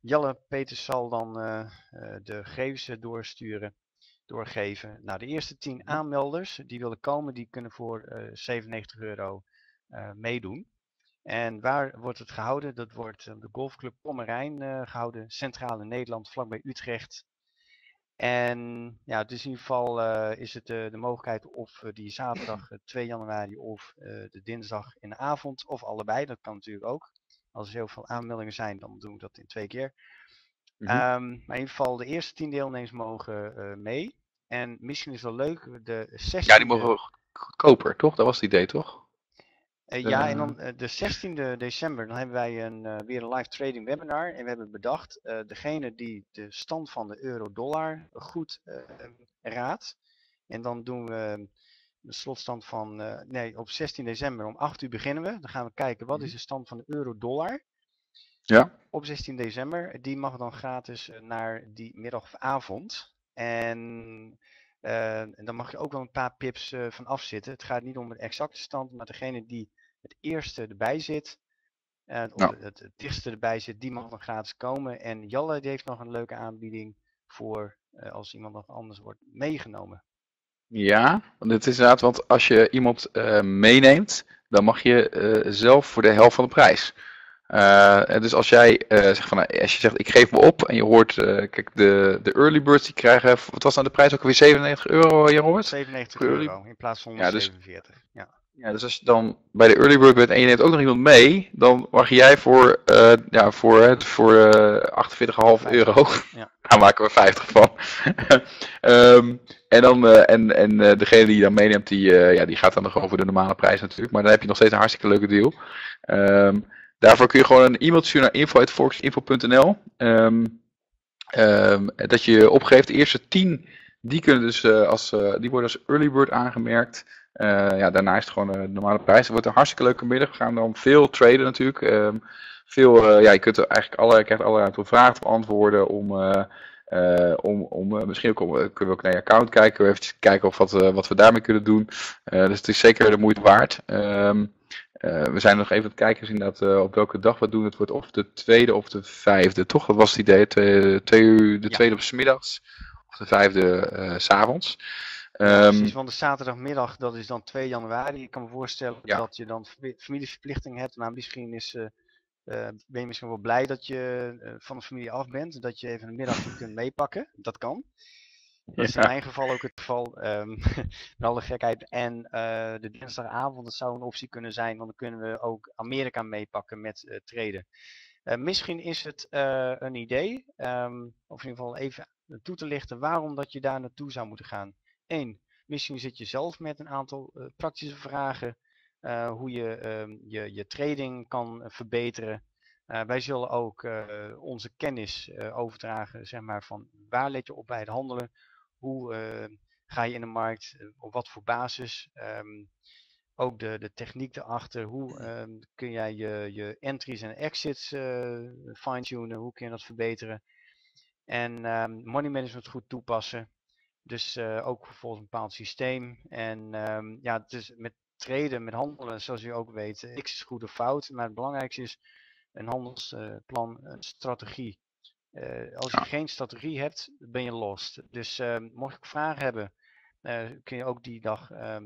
Jelle Peters zal dan uh, uh, de gegevens doorsturen, doorgeven. Nou, de eerste tien aanmelders die willen komen, die kunnen voor uh, zevenennegentig euro uh, meedoen. En waar wordt het gehouden? Dat wordt de golfclub Pommerijn uh, gehouden, centraal in Nederland, vlakbij Utrecht. En ja, dus in ieder geval uh, is het uh, de mogelijkheid of uh, die zaterdag uh, twee januari of uh, de dinsdag in de avond, of allebei, dat kan natuurlijk ook. Als er heel veel aanmeldingen zijn, dan doen we dat in twee keer. Mm-hmm. um, maar in ieder geval de eerste tien deelnemers mogen uh, mee. En misschien is dat leuk, de zestiende... Ja, die mogen goedkoper, toch? Dat was het idee, toch? Uh, ja, en dan uh, de zestiende december, dan hebben wij een, uh, weer een live trading webinar. En we hebben bedacht, uh, degene die de stand van de euro-dollar goed uh, raadt. En dan doen we de slotstand van, uh, nee, op zestien december om acht uur beginnen we. Dan gaan we kijken, wat is de stand van de euro-dollar? Ja. Op zestien december, die mag dan gratis naar die middag of avond. En... Uh, en dan mag je ook wel een paar pips uh, van afzitten. Het gaat niet om de exacte stand, maar degene die het eerste erbij zit, uh, of nou. het, het dichtste erbij zit, die mag dan gratis komen. En Jelle die heeft nog een leuke aanbieding voor uh, als iemand nog anders wordt meegenomen. Ja, want het is inderdaad, want als je iemand uh, meeneemt, dan mag je uh, zelf voor de helft van de prijs. Uh, dus als jij uh, zegt van, nou, als je zegt ik geef me op en je hoort, uh, kijk de, de early birds die krijgen, wat was nou de prijs ook alweer, zevenennegentig euro, Jan-Robert? zevenennegentig euro in plaats van honderdzevenenveertig. Ja, dus, ja. Ja, dus als je dan bij de early bird bent en je neemt ook nog iemand mee, dan mag jij voor, uh, ja, voor, voor uh, achtenveertig komma vijf euro, ja. Daar maken we vijftig van. um, en dan, uh, en, en uh, degene die je dan meeneemt, die, uh, ja, die gaat dan nog over de normale prijs natuurlijk, maar dan heb je nog steeds een hartstikke leuke deal. Um, Daarvoor kun je gewoon een e-mail sturen naar info at forexinfo punt n l. Um, um, dat je opgeeft. De eerste tien, die, kunnen dus, uh, als, uh, die worden als early bird aangemerkt. Uh, ja, daarna is het gewoon een normale prijs. Het wordt een hartstikke leuke middag. We gaan dan veel traden natuurlijk. Um, veel, uh, ja, je kunt er eigenlijk allerlei, krijgt allerlei vragen beantwoorden. Om, uh, uh, om, om, uh, misschien ook om, uh, kunnen we ook naar je account kijken. Even kijken of wat, uh, wat we daarmee kunnen doen. Uh, dus het is zeker de moeite waard. Um, Uh, we zijn nog even aan het kijken dus inderdaad, uh, op welke dag we doen. Het wordt of de tweede of de vijfde, toch? Dat was het idee. Twee, twee uur, de ja. tweede op 's middags of de vijfde uh, 's avonds. Ja, precies, want de zaterdagmiddag, dat is dan twee januari. Ik kan me voorstellen ja. dat je dan familieverplichting hebt. Nou, misschien is, uh, ben je misschien wel blij dat je uh, van de familie af bent. Dat je even een middagje kunt meepakken. Dat kan. Dat is in mijn geval ook het geval, um, met alle gekheid. En uh, de dinsdagavond, dat zou een optie kunnen zijn, want dan kunnen we ook Amerika meepakken met uh, traden. Uh, misschien is het uh, een idee, um, of in ieder geval even toe te lichten waarom dat je daar naartoe zou moeten gaan. Eén, misschien zit je zelf met een aantal uh, praktische vragen, uh, hoe je, um, je je trading kan verbeteren. Uh, wij zullen ook uh, onze kennis uh, overdragen, zeg maar, van waar let je op bij het handelen. Hoe uh, ga je in de markt? Op wat voor basis? Um, ook de, de techniek erachter. Hoe um, kun jij je, je entries en exits uh, fine-tunen? Hoe kun je dat verbeteren? En um, money management goed toepassen. Dus uh, ook volgens een bepaald systeem. En um, ja, dus met traden, met handelen, zoals u ook weet, niks is goed of fout. Maar het belangrijkste is een handelsplan, uh, een strategie. Uh, als je ja. geen strategie hebt, ben je lost. Dus uh, mocht ik vragen hebben, uh, kun je ook die dag uh,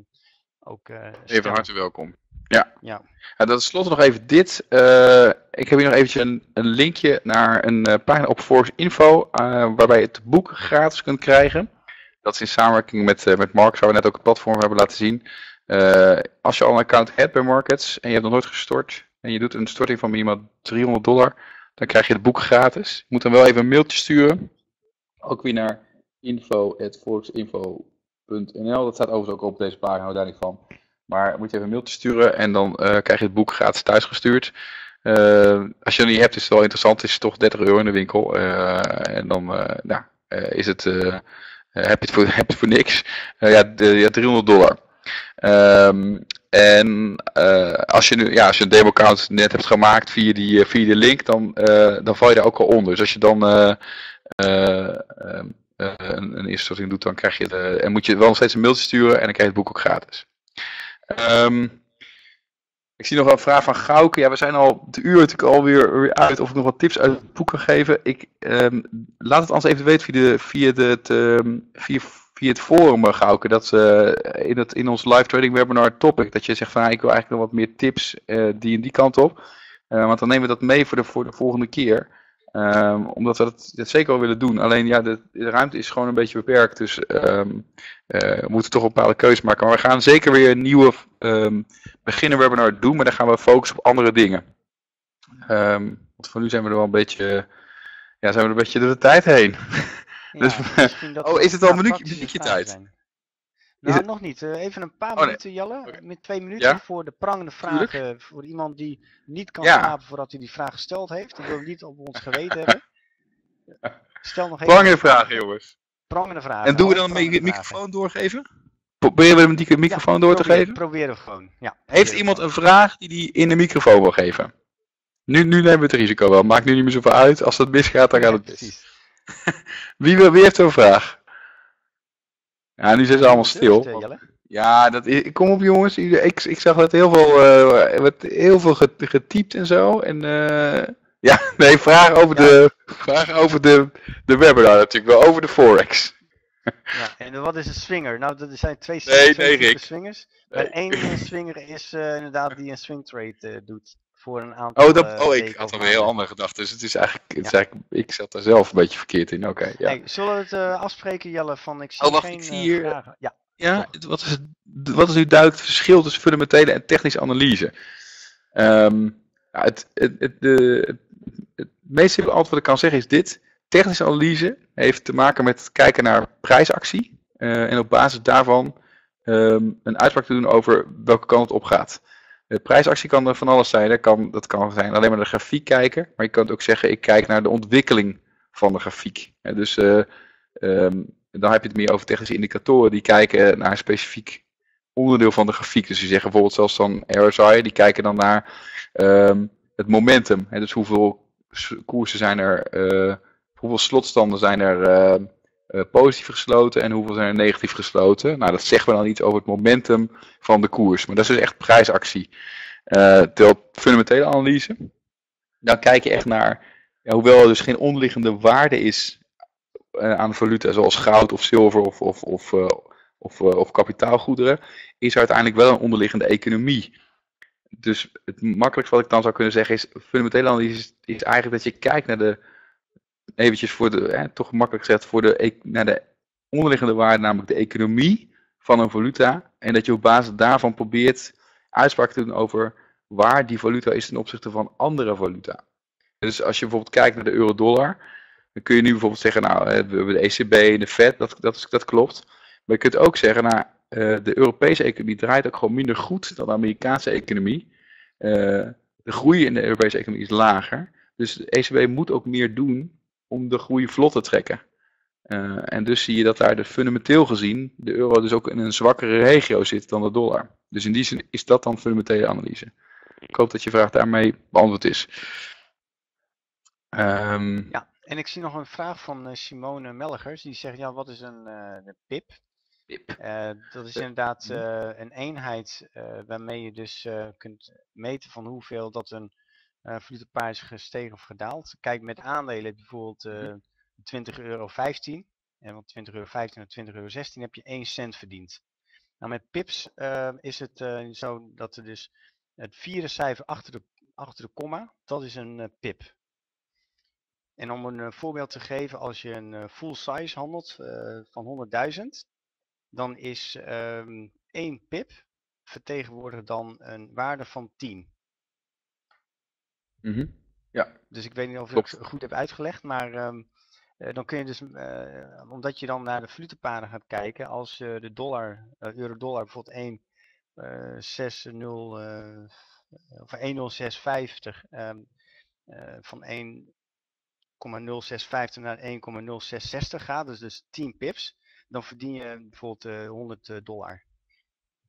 ook uh, even hartelijk welkom. Ja. Ja. Ja, dat is slot nog even dit. Uh, ik heb hier nog eventjes een, een linkje naar een uh, pagina op Forexinfo, uh, waarbij je het boek gratis kunt krijgen. Dat is in samenwerking met, uh, met Mark, waar we net ook het platform hebben laten zien. Uh, als je al een account hebt bij Markets en je hebt nog nooit gestort en je doet een storting van minimaal driehonderd dollar... dan krijg je het boek gratis. Je moet dan wel even een mailtje sturen. Ook weer naar info at forexinfo punt n l. Dat staat overigens ook op deze pagina, daar niet van. Maar moet je even een mailtje sturen en dan uh, krijg je het boek gratis thuisgestuurd. Uh, als je het niet hebt, is het wel interessant. Het is toch dertig euro in de winkel. Uh, en dan uh, nou, uh, is het, uh, uh, heb je het voor, heb je het voor niks. Uh, ja, de, ja, driehonderd dollar. Um, En uh, als je nu, ja, als je een demo-account net hebt gemaakt via die, via die link, dan, uh, dan val je daar ook al onder. Dus als je dan uh, uh, uh, een, een instorting doet, dan krijg je de, en moet je wel nog steeds een mailtje sturen en dan krijg je het boek ook gratis. Um, ik zie nog een vraag van Gauke. Ja, we zijn al de uur natuurlijk alweer uit of ik nog wat tips uit het boek kan geven. Ik, um, laat het anders even weten via, de, via, de, het, um, via Via het forum, Gauke, dat uh, in, het, in ons live trading webinar topic, dat je zegt van ah, ik wil eigenlijk nog wat meer tips uh, die en die kant op. Uh, want dan nemen we dat mee voor de, voor de volgende keer. Um, omdat we dat, dat zeker wel willen doen. Alleen ja, de, de ruimte is gewoon een beetje beperkt. Dus um, uh, we moeten toch een bepaalde keuze maken. Maar we gaan zeker weer een nieuwe um, beginner webinar doen, maar dan gaan we focussen op andere dingen. Um, want voor nu zijn we er wel een beetje, ja, zijn we er een beetje door de tijd heen. Ja, dus, dat oh, is het al een minuutje tijd? Zijn. Nou, het... nog niet. Uh, even een paar oh, nee. minuten, Jelle. Okay. Met twee minuten ja? voor de prangende vragen. Tuurlijk. Voor iemand die niet kan ja. slapen voordat hij die vraag gesteld heeft. Dat wil niet op ons geweten hebben. Stel nog even prangende vragen, jongens. Prangende vragen. En doen we dan een mi microfoon vragen. doorgeven? Proberen we hem die microfoon ja, door te proberen, geven? Proberen we gewoon. Ja, heeft iemand gewoon een vraag die hij in de microfoon wil geven? Nu, nu nemen we het risico wel. Maakt nu niet meer zoveel uit. Als dat misgaat, dan gaat het mis. Ja, Wie, wil, wie heeft een vraag? Ja, nu zijn ze allemaal stil. Ja, dat is, kom op jongens. Ik, ik zag dat heel veel, uh, werd heel veel getypt en zo. En, uh, ja, nee, vragen over, ja. de, vragen over de, de webinar natuurlijk wel, over de Forex. Ja, en wat is een swinger? Nou, er zijn twee, nee, twee nee, swingers. Nee. Eén swinger is uh, inderdaad die een swing trade uh, doet. Voor een aantal, oh, dat, oh, ik had alweer heel andere gedachten. Dus het is eigenlijk, het ja. is eigenlijk, ik zat daar zelf een beetje verkeerd in. Oké. Okay, ja. Hey, zullen we het uh, afspreken, Jelle? Van, ik zie oh, wacht, geen, ik zie hier. Uh, vragen. Ja, ja wat, is, wat is nu duidelijk het verschil tussen fundamentele en technische analyse? Um, nou, het, het, het, de, het, het meest simpele antwoord dat ik kan zeggen is dit: technische analyse heeft te maken met kijken naar prijsactie uh, en op basis daarvan um, een uitspraak te doen over welke kant het op gaat. De prijsactie kan er van alles zijn. Dat kan, dat kan zijn alleen maar naar de grafiek kijken. Maar je kunt ook zeggen, ik kijk naar de ontwikkeling van de grafiek. Dus uh, um, dan heb je het meer over technische indicatoren. Die kijken naar een specifiek onderdeel van de grafiek. Dus die zeggen bijvoorbeeld zelfs dan R S I. Die kijken dan naar um, het momentum. Dus hoeveel koersen zijn er, uh, hoeveel slotstanden zijn er uh, uh, positief gesloten en hoeveel zijn er negatief gesloten. Nou, dat zeggen we dan iets over het momentum van de koers. Maar dat is dus echt prijsactie. Uh, terwijl fundamentele analyse, dan kijk je echt naar, ja, hoewel er dus geen onderliggende waarde is uh, aan de valuta, zoals goud of zilver of, of, of, uh, of, uh, of kapitaalgoederen, is er uiteindelijk wel een onderliggende economie. Dus het makkelijkste wat ik dan zou kunnen zeggen is, fundamentele analyse is, is eigenlijk dat je kijkt naar de, eventjes voor de, eh, toch makkelijk gezegd, voor de, naar de onderliggende waarde, namelijk de economie van een valuta. En dat je op basis daarvan probeert uitspraken te doen over waar die valuta is ten opzichte van andere valuta. Dus als je bijvoorbeeld kijkt naar de euro-dollar, dan kun je nu bijvoorbeeld zeggen, nou, we hebben de E C B en de Fed, dat, dat, dat klopt. Maar je kunt ook zeggen, nou, de Europese economie draait ook gewoon minder goed dan de Amerikaanse economie. De groei in de Europese economie is lager. Dus de E C B moet ook meer doen om de groei vlot te trekken. En dus zie je dat daar de fundamenteel gezien de euro dus ook in een zwakkere regio zit dan de dollar. Dus in die zin is dat dan fundamentele analyse. Ik hoop dat je vraag daarmee beantwoord is. Um, ja, en ik zie nog een vraag van Simone Melligers. Die zegt, ja, wat is een, een pip? Pip. Uh, dat is inderdaad uh, een eenheid uh, waarmee je dus uh, kunt meten van hoeveel dat een uh, valutapaar is gestegen of gedaald. Kijk, met aandelen bijvoorbeeld uh, twintig euro vijftien. En van twintig euro vijftien naar twintig euro zestien heb je één cent verdiend. Nou, met pips uh, is het uh, zo dat er dus het vierde cijfer achter de, achter de komma, dat is een uh, pip. En om een uh, voorbeeld te geven, als je een uh, full size handelt uh, van honderdduizend, dan is um, één pip vertegenwoordigt dan een waarde van tien. Mm-hmm. Ja. Dus ik weet niet of ik het goed heb uitgelegd, maar um, uh, dan kun je dus, uh, omdat je dan naar de valutaparen gaat kijken, als uh, de dollar, uh, euro-dollar bijvoorbeeld één, uh, zes nul, uh, of één nul zes vijftig um, uh, van één komma nul zes vijftig naar één komma nul zes zestig gaat, dus, dus tien pips. Dan verdien je bijvoorbeeld uh, honderd dollar.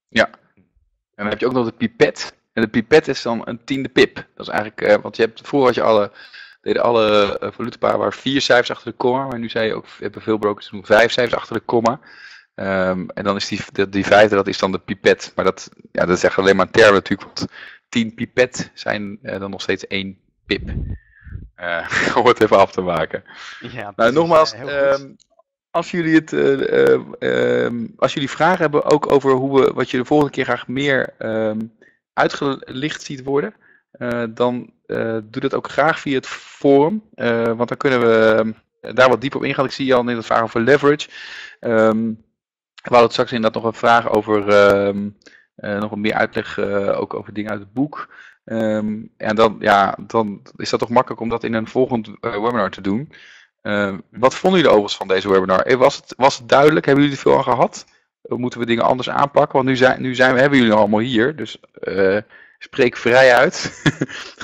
Ja, en dan heb je ook nog de pipet. En de pipet is dan een tiende pip. Dat is eigenlijk, uh, want je hebt, vroeger had je alle, deden alle uh, valutaparen waar vier cijfers achter de komma. Maar nu zei je ook, hebben veel brokers doen vijf cijfers achter de komma. Um, en dan is die, de, die vijfde, dat is dan de pipet. Maar dat, ja, dat is echt alleen maar een term natuurlijk. Want tien pipet zijn uh, dan nog steeds één pip. Uh, om het even af te maken. Ja, nou, nogmaals... Ja, Als jullie, het, uh, uh, uh, als jullie vragen hebben ook over hoe we, wat je de volgende keer graag meer uh, uitgelicht ziet worden, uh, dan uh, doe dat ook graag via het forum, uh, want dan kunnen we daar wat dieper op ingaan. Ik zie al net een vraag over leverage. Um, we hadden straks inderdaad nog een vraag over, um, uh, nog wat meer uitleg uh, ook over dingen uit het boek. Um, en dan, ja, dan is dat toch makkelijk om dat in een volgend uh, webinar te doen. Uh, wat vonden jullie overigens van deze webinar? Was het, was het duidelijk? Hebben jullie er veel aan gehad? Moeten we dingen anders aanpakken? Want nu zijn, nu zijn we, hebben jullie nog allemaal hier. Dus uh, spreek vrij uit.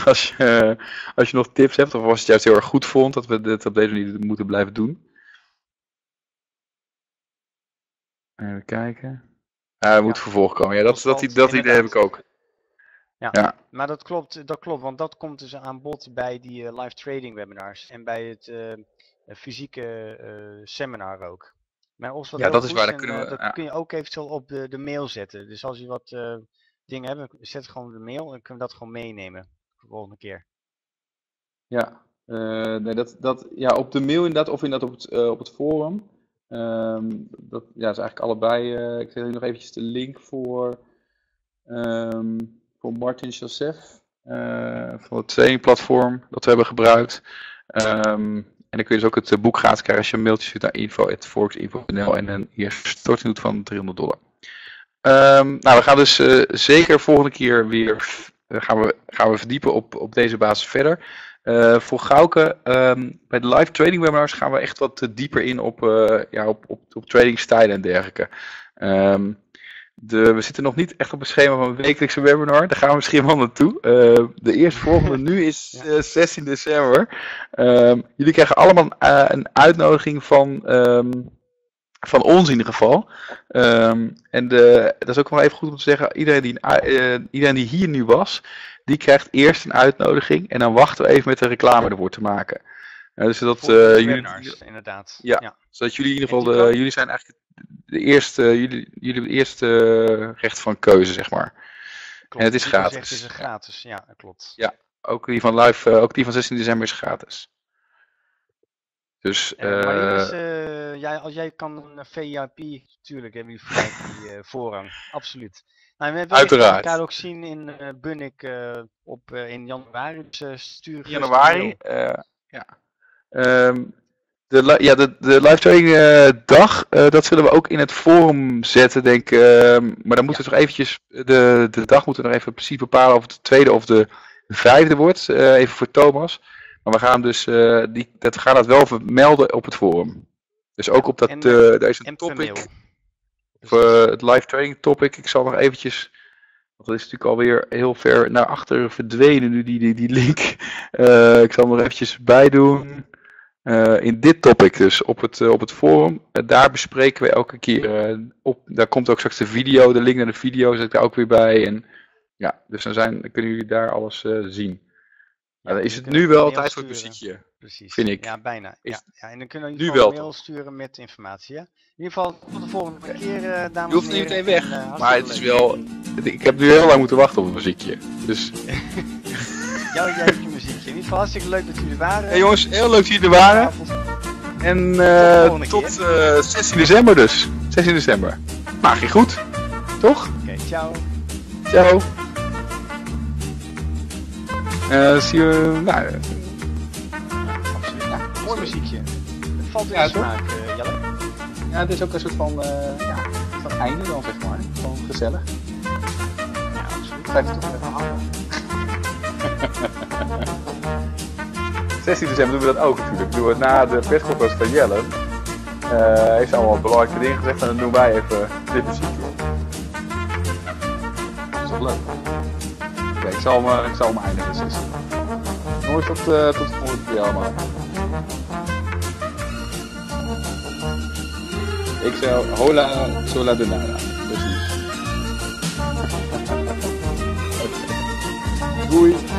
als, je, uh, als je nog tips hebt. Of als je het juist heel erg goed vond. Dat we dit op deze manier moeten blijven doen. Even kijken. Uh, we ja. moeten vervolg komen. Ja, dat, dat, dat, dat idee heb ik ook. Ja, ja, maar dat klopt, dat klopt. Want dat komt dus aan bod bij die uh, live trading webinars. En bij het... Uh, fysieke uh, seminar ook. Maar als dat ja, dat is waar. En, kunnen we, uh, dat ja. kun je ook eventueel op de, de mail zetten. Dus als je wat uh, dingen hebt, zet gewoon de mail en kunnen we dat gewoon meenemen de volgende keer. Ja, uh, nee, dat, dat, ja, op de mail inderdaad of inderdaad op het, uh, op het forum. Um, dat ja, is eigenlijk allebei. Uh, ik zet hier nog eventjes de link voor, um, voor Martin Joseph uh, van het trainingplatform dat we hebben gebruikt. Um, En dan kun je dus ook het boek gratis krijgen als je een mailtje stuurt naar info at forexinfo punt n l en een eerste storting doet van driehonderd dollar. Um, nou, we gaan dus uh, zeker volgende keer weer uh, gaan we, gaan we verdiepen op, op deze basis verder. Uh, voor Gauke, um, bij de live trading webinars gaan we echt wat dieper in op, uh, ja, op, op, op tradingstijlen en dergelijke. Um, de, we zitten nog niet echt op het schema van een wekelijkse webinar. Daar gaan we misschien wel naartoe. Uh, de eerstvolgende nu is uh, zestien december. Um, jullie krijgen allemaal een, uh, een uitnodiging van, um, van ons in ieder geval. Um, en de, dat is ook wel even goed om te zeggen. Iedereen die, uh, iedereen die hier nu was, die krijgt eerst een uitnodiging. En dan wachten we even met de reclame ervoor te maken. Uh, dus dat, uh, webinars, jullie, inderdaad. Ja, ja, zodat jullie in ieder geval, de, jullie zijn eigenlijk de eerste, jullie, jullie hebben het eerste recht van keuze, zeg maar. klopt. En het is gratis. Het is gratis, ja, klopt. Ja, ook die van live, ook die van zestien december is gratis. Dus, uh, maar is, uh, jij, als jij kan een V I P, natuurlijk hebben jullie die uh, voorrang, absoluut. Nou, we hebben uiteraard. elkaar ook zien in uh, Bunnik uh, op uh, in januari dus, uh, sturen. Januari, uh, ja. Um, de, ja, de, de live trading uh, dag, uh, dat zullen we ook in het forum zetten, denk ik. Uh, maar dan moeten we ja. toch eventjes, de, de dag moeten we nog even precies bepalen of het de tweede of de vijfde wordt. Uh, even voor Thomas. Maar we gaan dus uh, die, dat, gaan dat wel vermelden op het forum. Dus ook op dat, en, uh, daar is een topic. Of, uh, het live trading topic. Ik zal nog eventjes, want dat is natuurlijk alweer heel ver naar achter verdwenen nu die, die, die link. Uh, ik zal hem nog eventjes bijdoen. Uh, in dit topic dus, op het, uh, op het forum. Uh, daar bespreken we elke keer. Uh, op, daar komt ook straks de video, de link naar de video zit ik daar ook weer bij. En, ja, dus dan, zijn, dan kunnen jullie daar alles uh, zien. Ja, dan is het nu wel tijd voor het muziekje, precies, vind ik. Ja, bijna. Ja. Ja, en dan kunnen jullie een mail sturen met informatie. Hè? In ieder geval tot de volgende keer, uh, dames en heren. Je hoeft niet meteen weg, en, uh, maar het is wel... Ik heb nu heel lang moeten wachten op het muziekje. Dus... ja, jij hebt je muziekje. In ieder geval hartstikke leuk dat jullie er waren. Hey, jongens, heel leuk dat jullie er waren. En uh, tot uh, zestien december dus. zestien december. Maak je goed, toch? Oké, okay, ciao. Ciao. Uh, zie je, nou... Uh... Absoluut, ja, mooi muziekje. Het valt in ja, de smaak, uh, Jelle. Ja, het is ook een soort van, uh, ja, van einde dan, zeg maar. Gewoon gezellig. Ja, absoluut. zestien december doen we dat ook natuurlijk. Doen we het na de persconferentie van Jelle. Uh, heeft allemaal belangrijke dingen gezegd en dan doen wij even dit muziekje. Dat is toch leuk. Oké, okay, ik zal me, ik zal me eindigen, dus. Jongens, tot, uh, tot de volgende keer allemaal. Ik zei hola, sola de nada. Precies. Okay. Doei.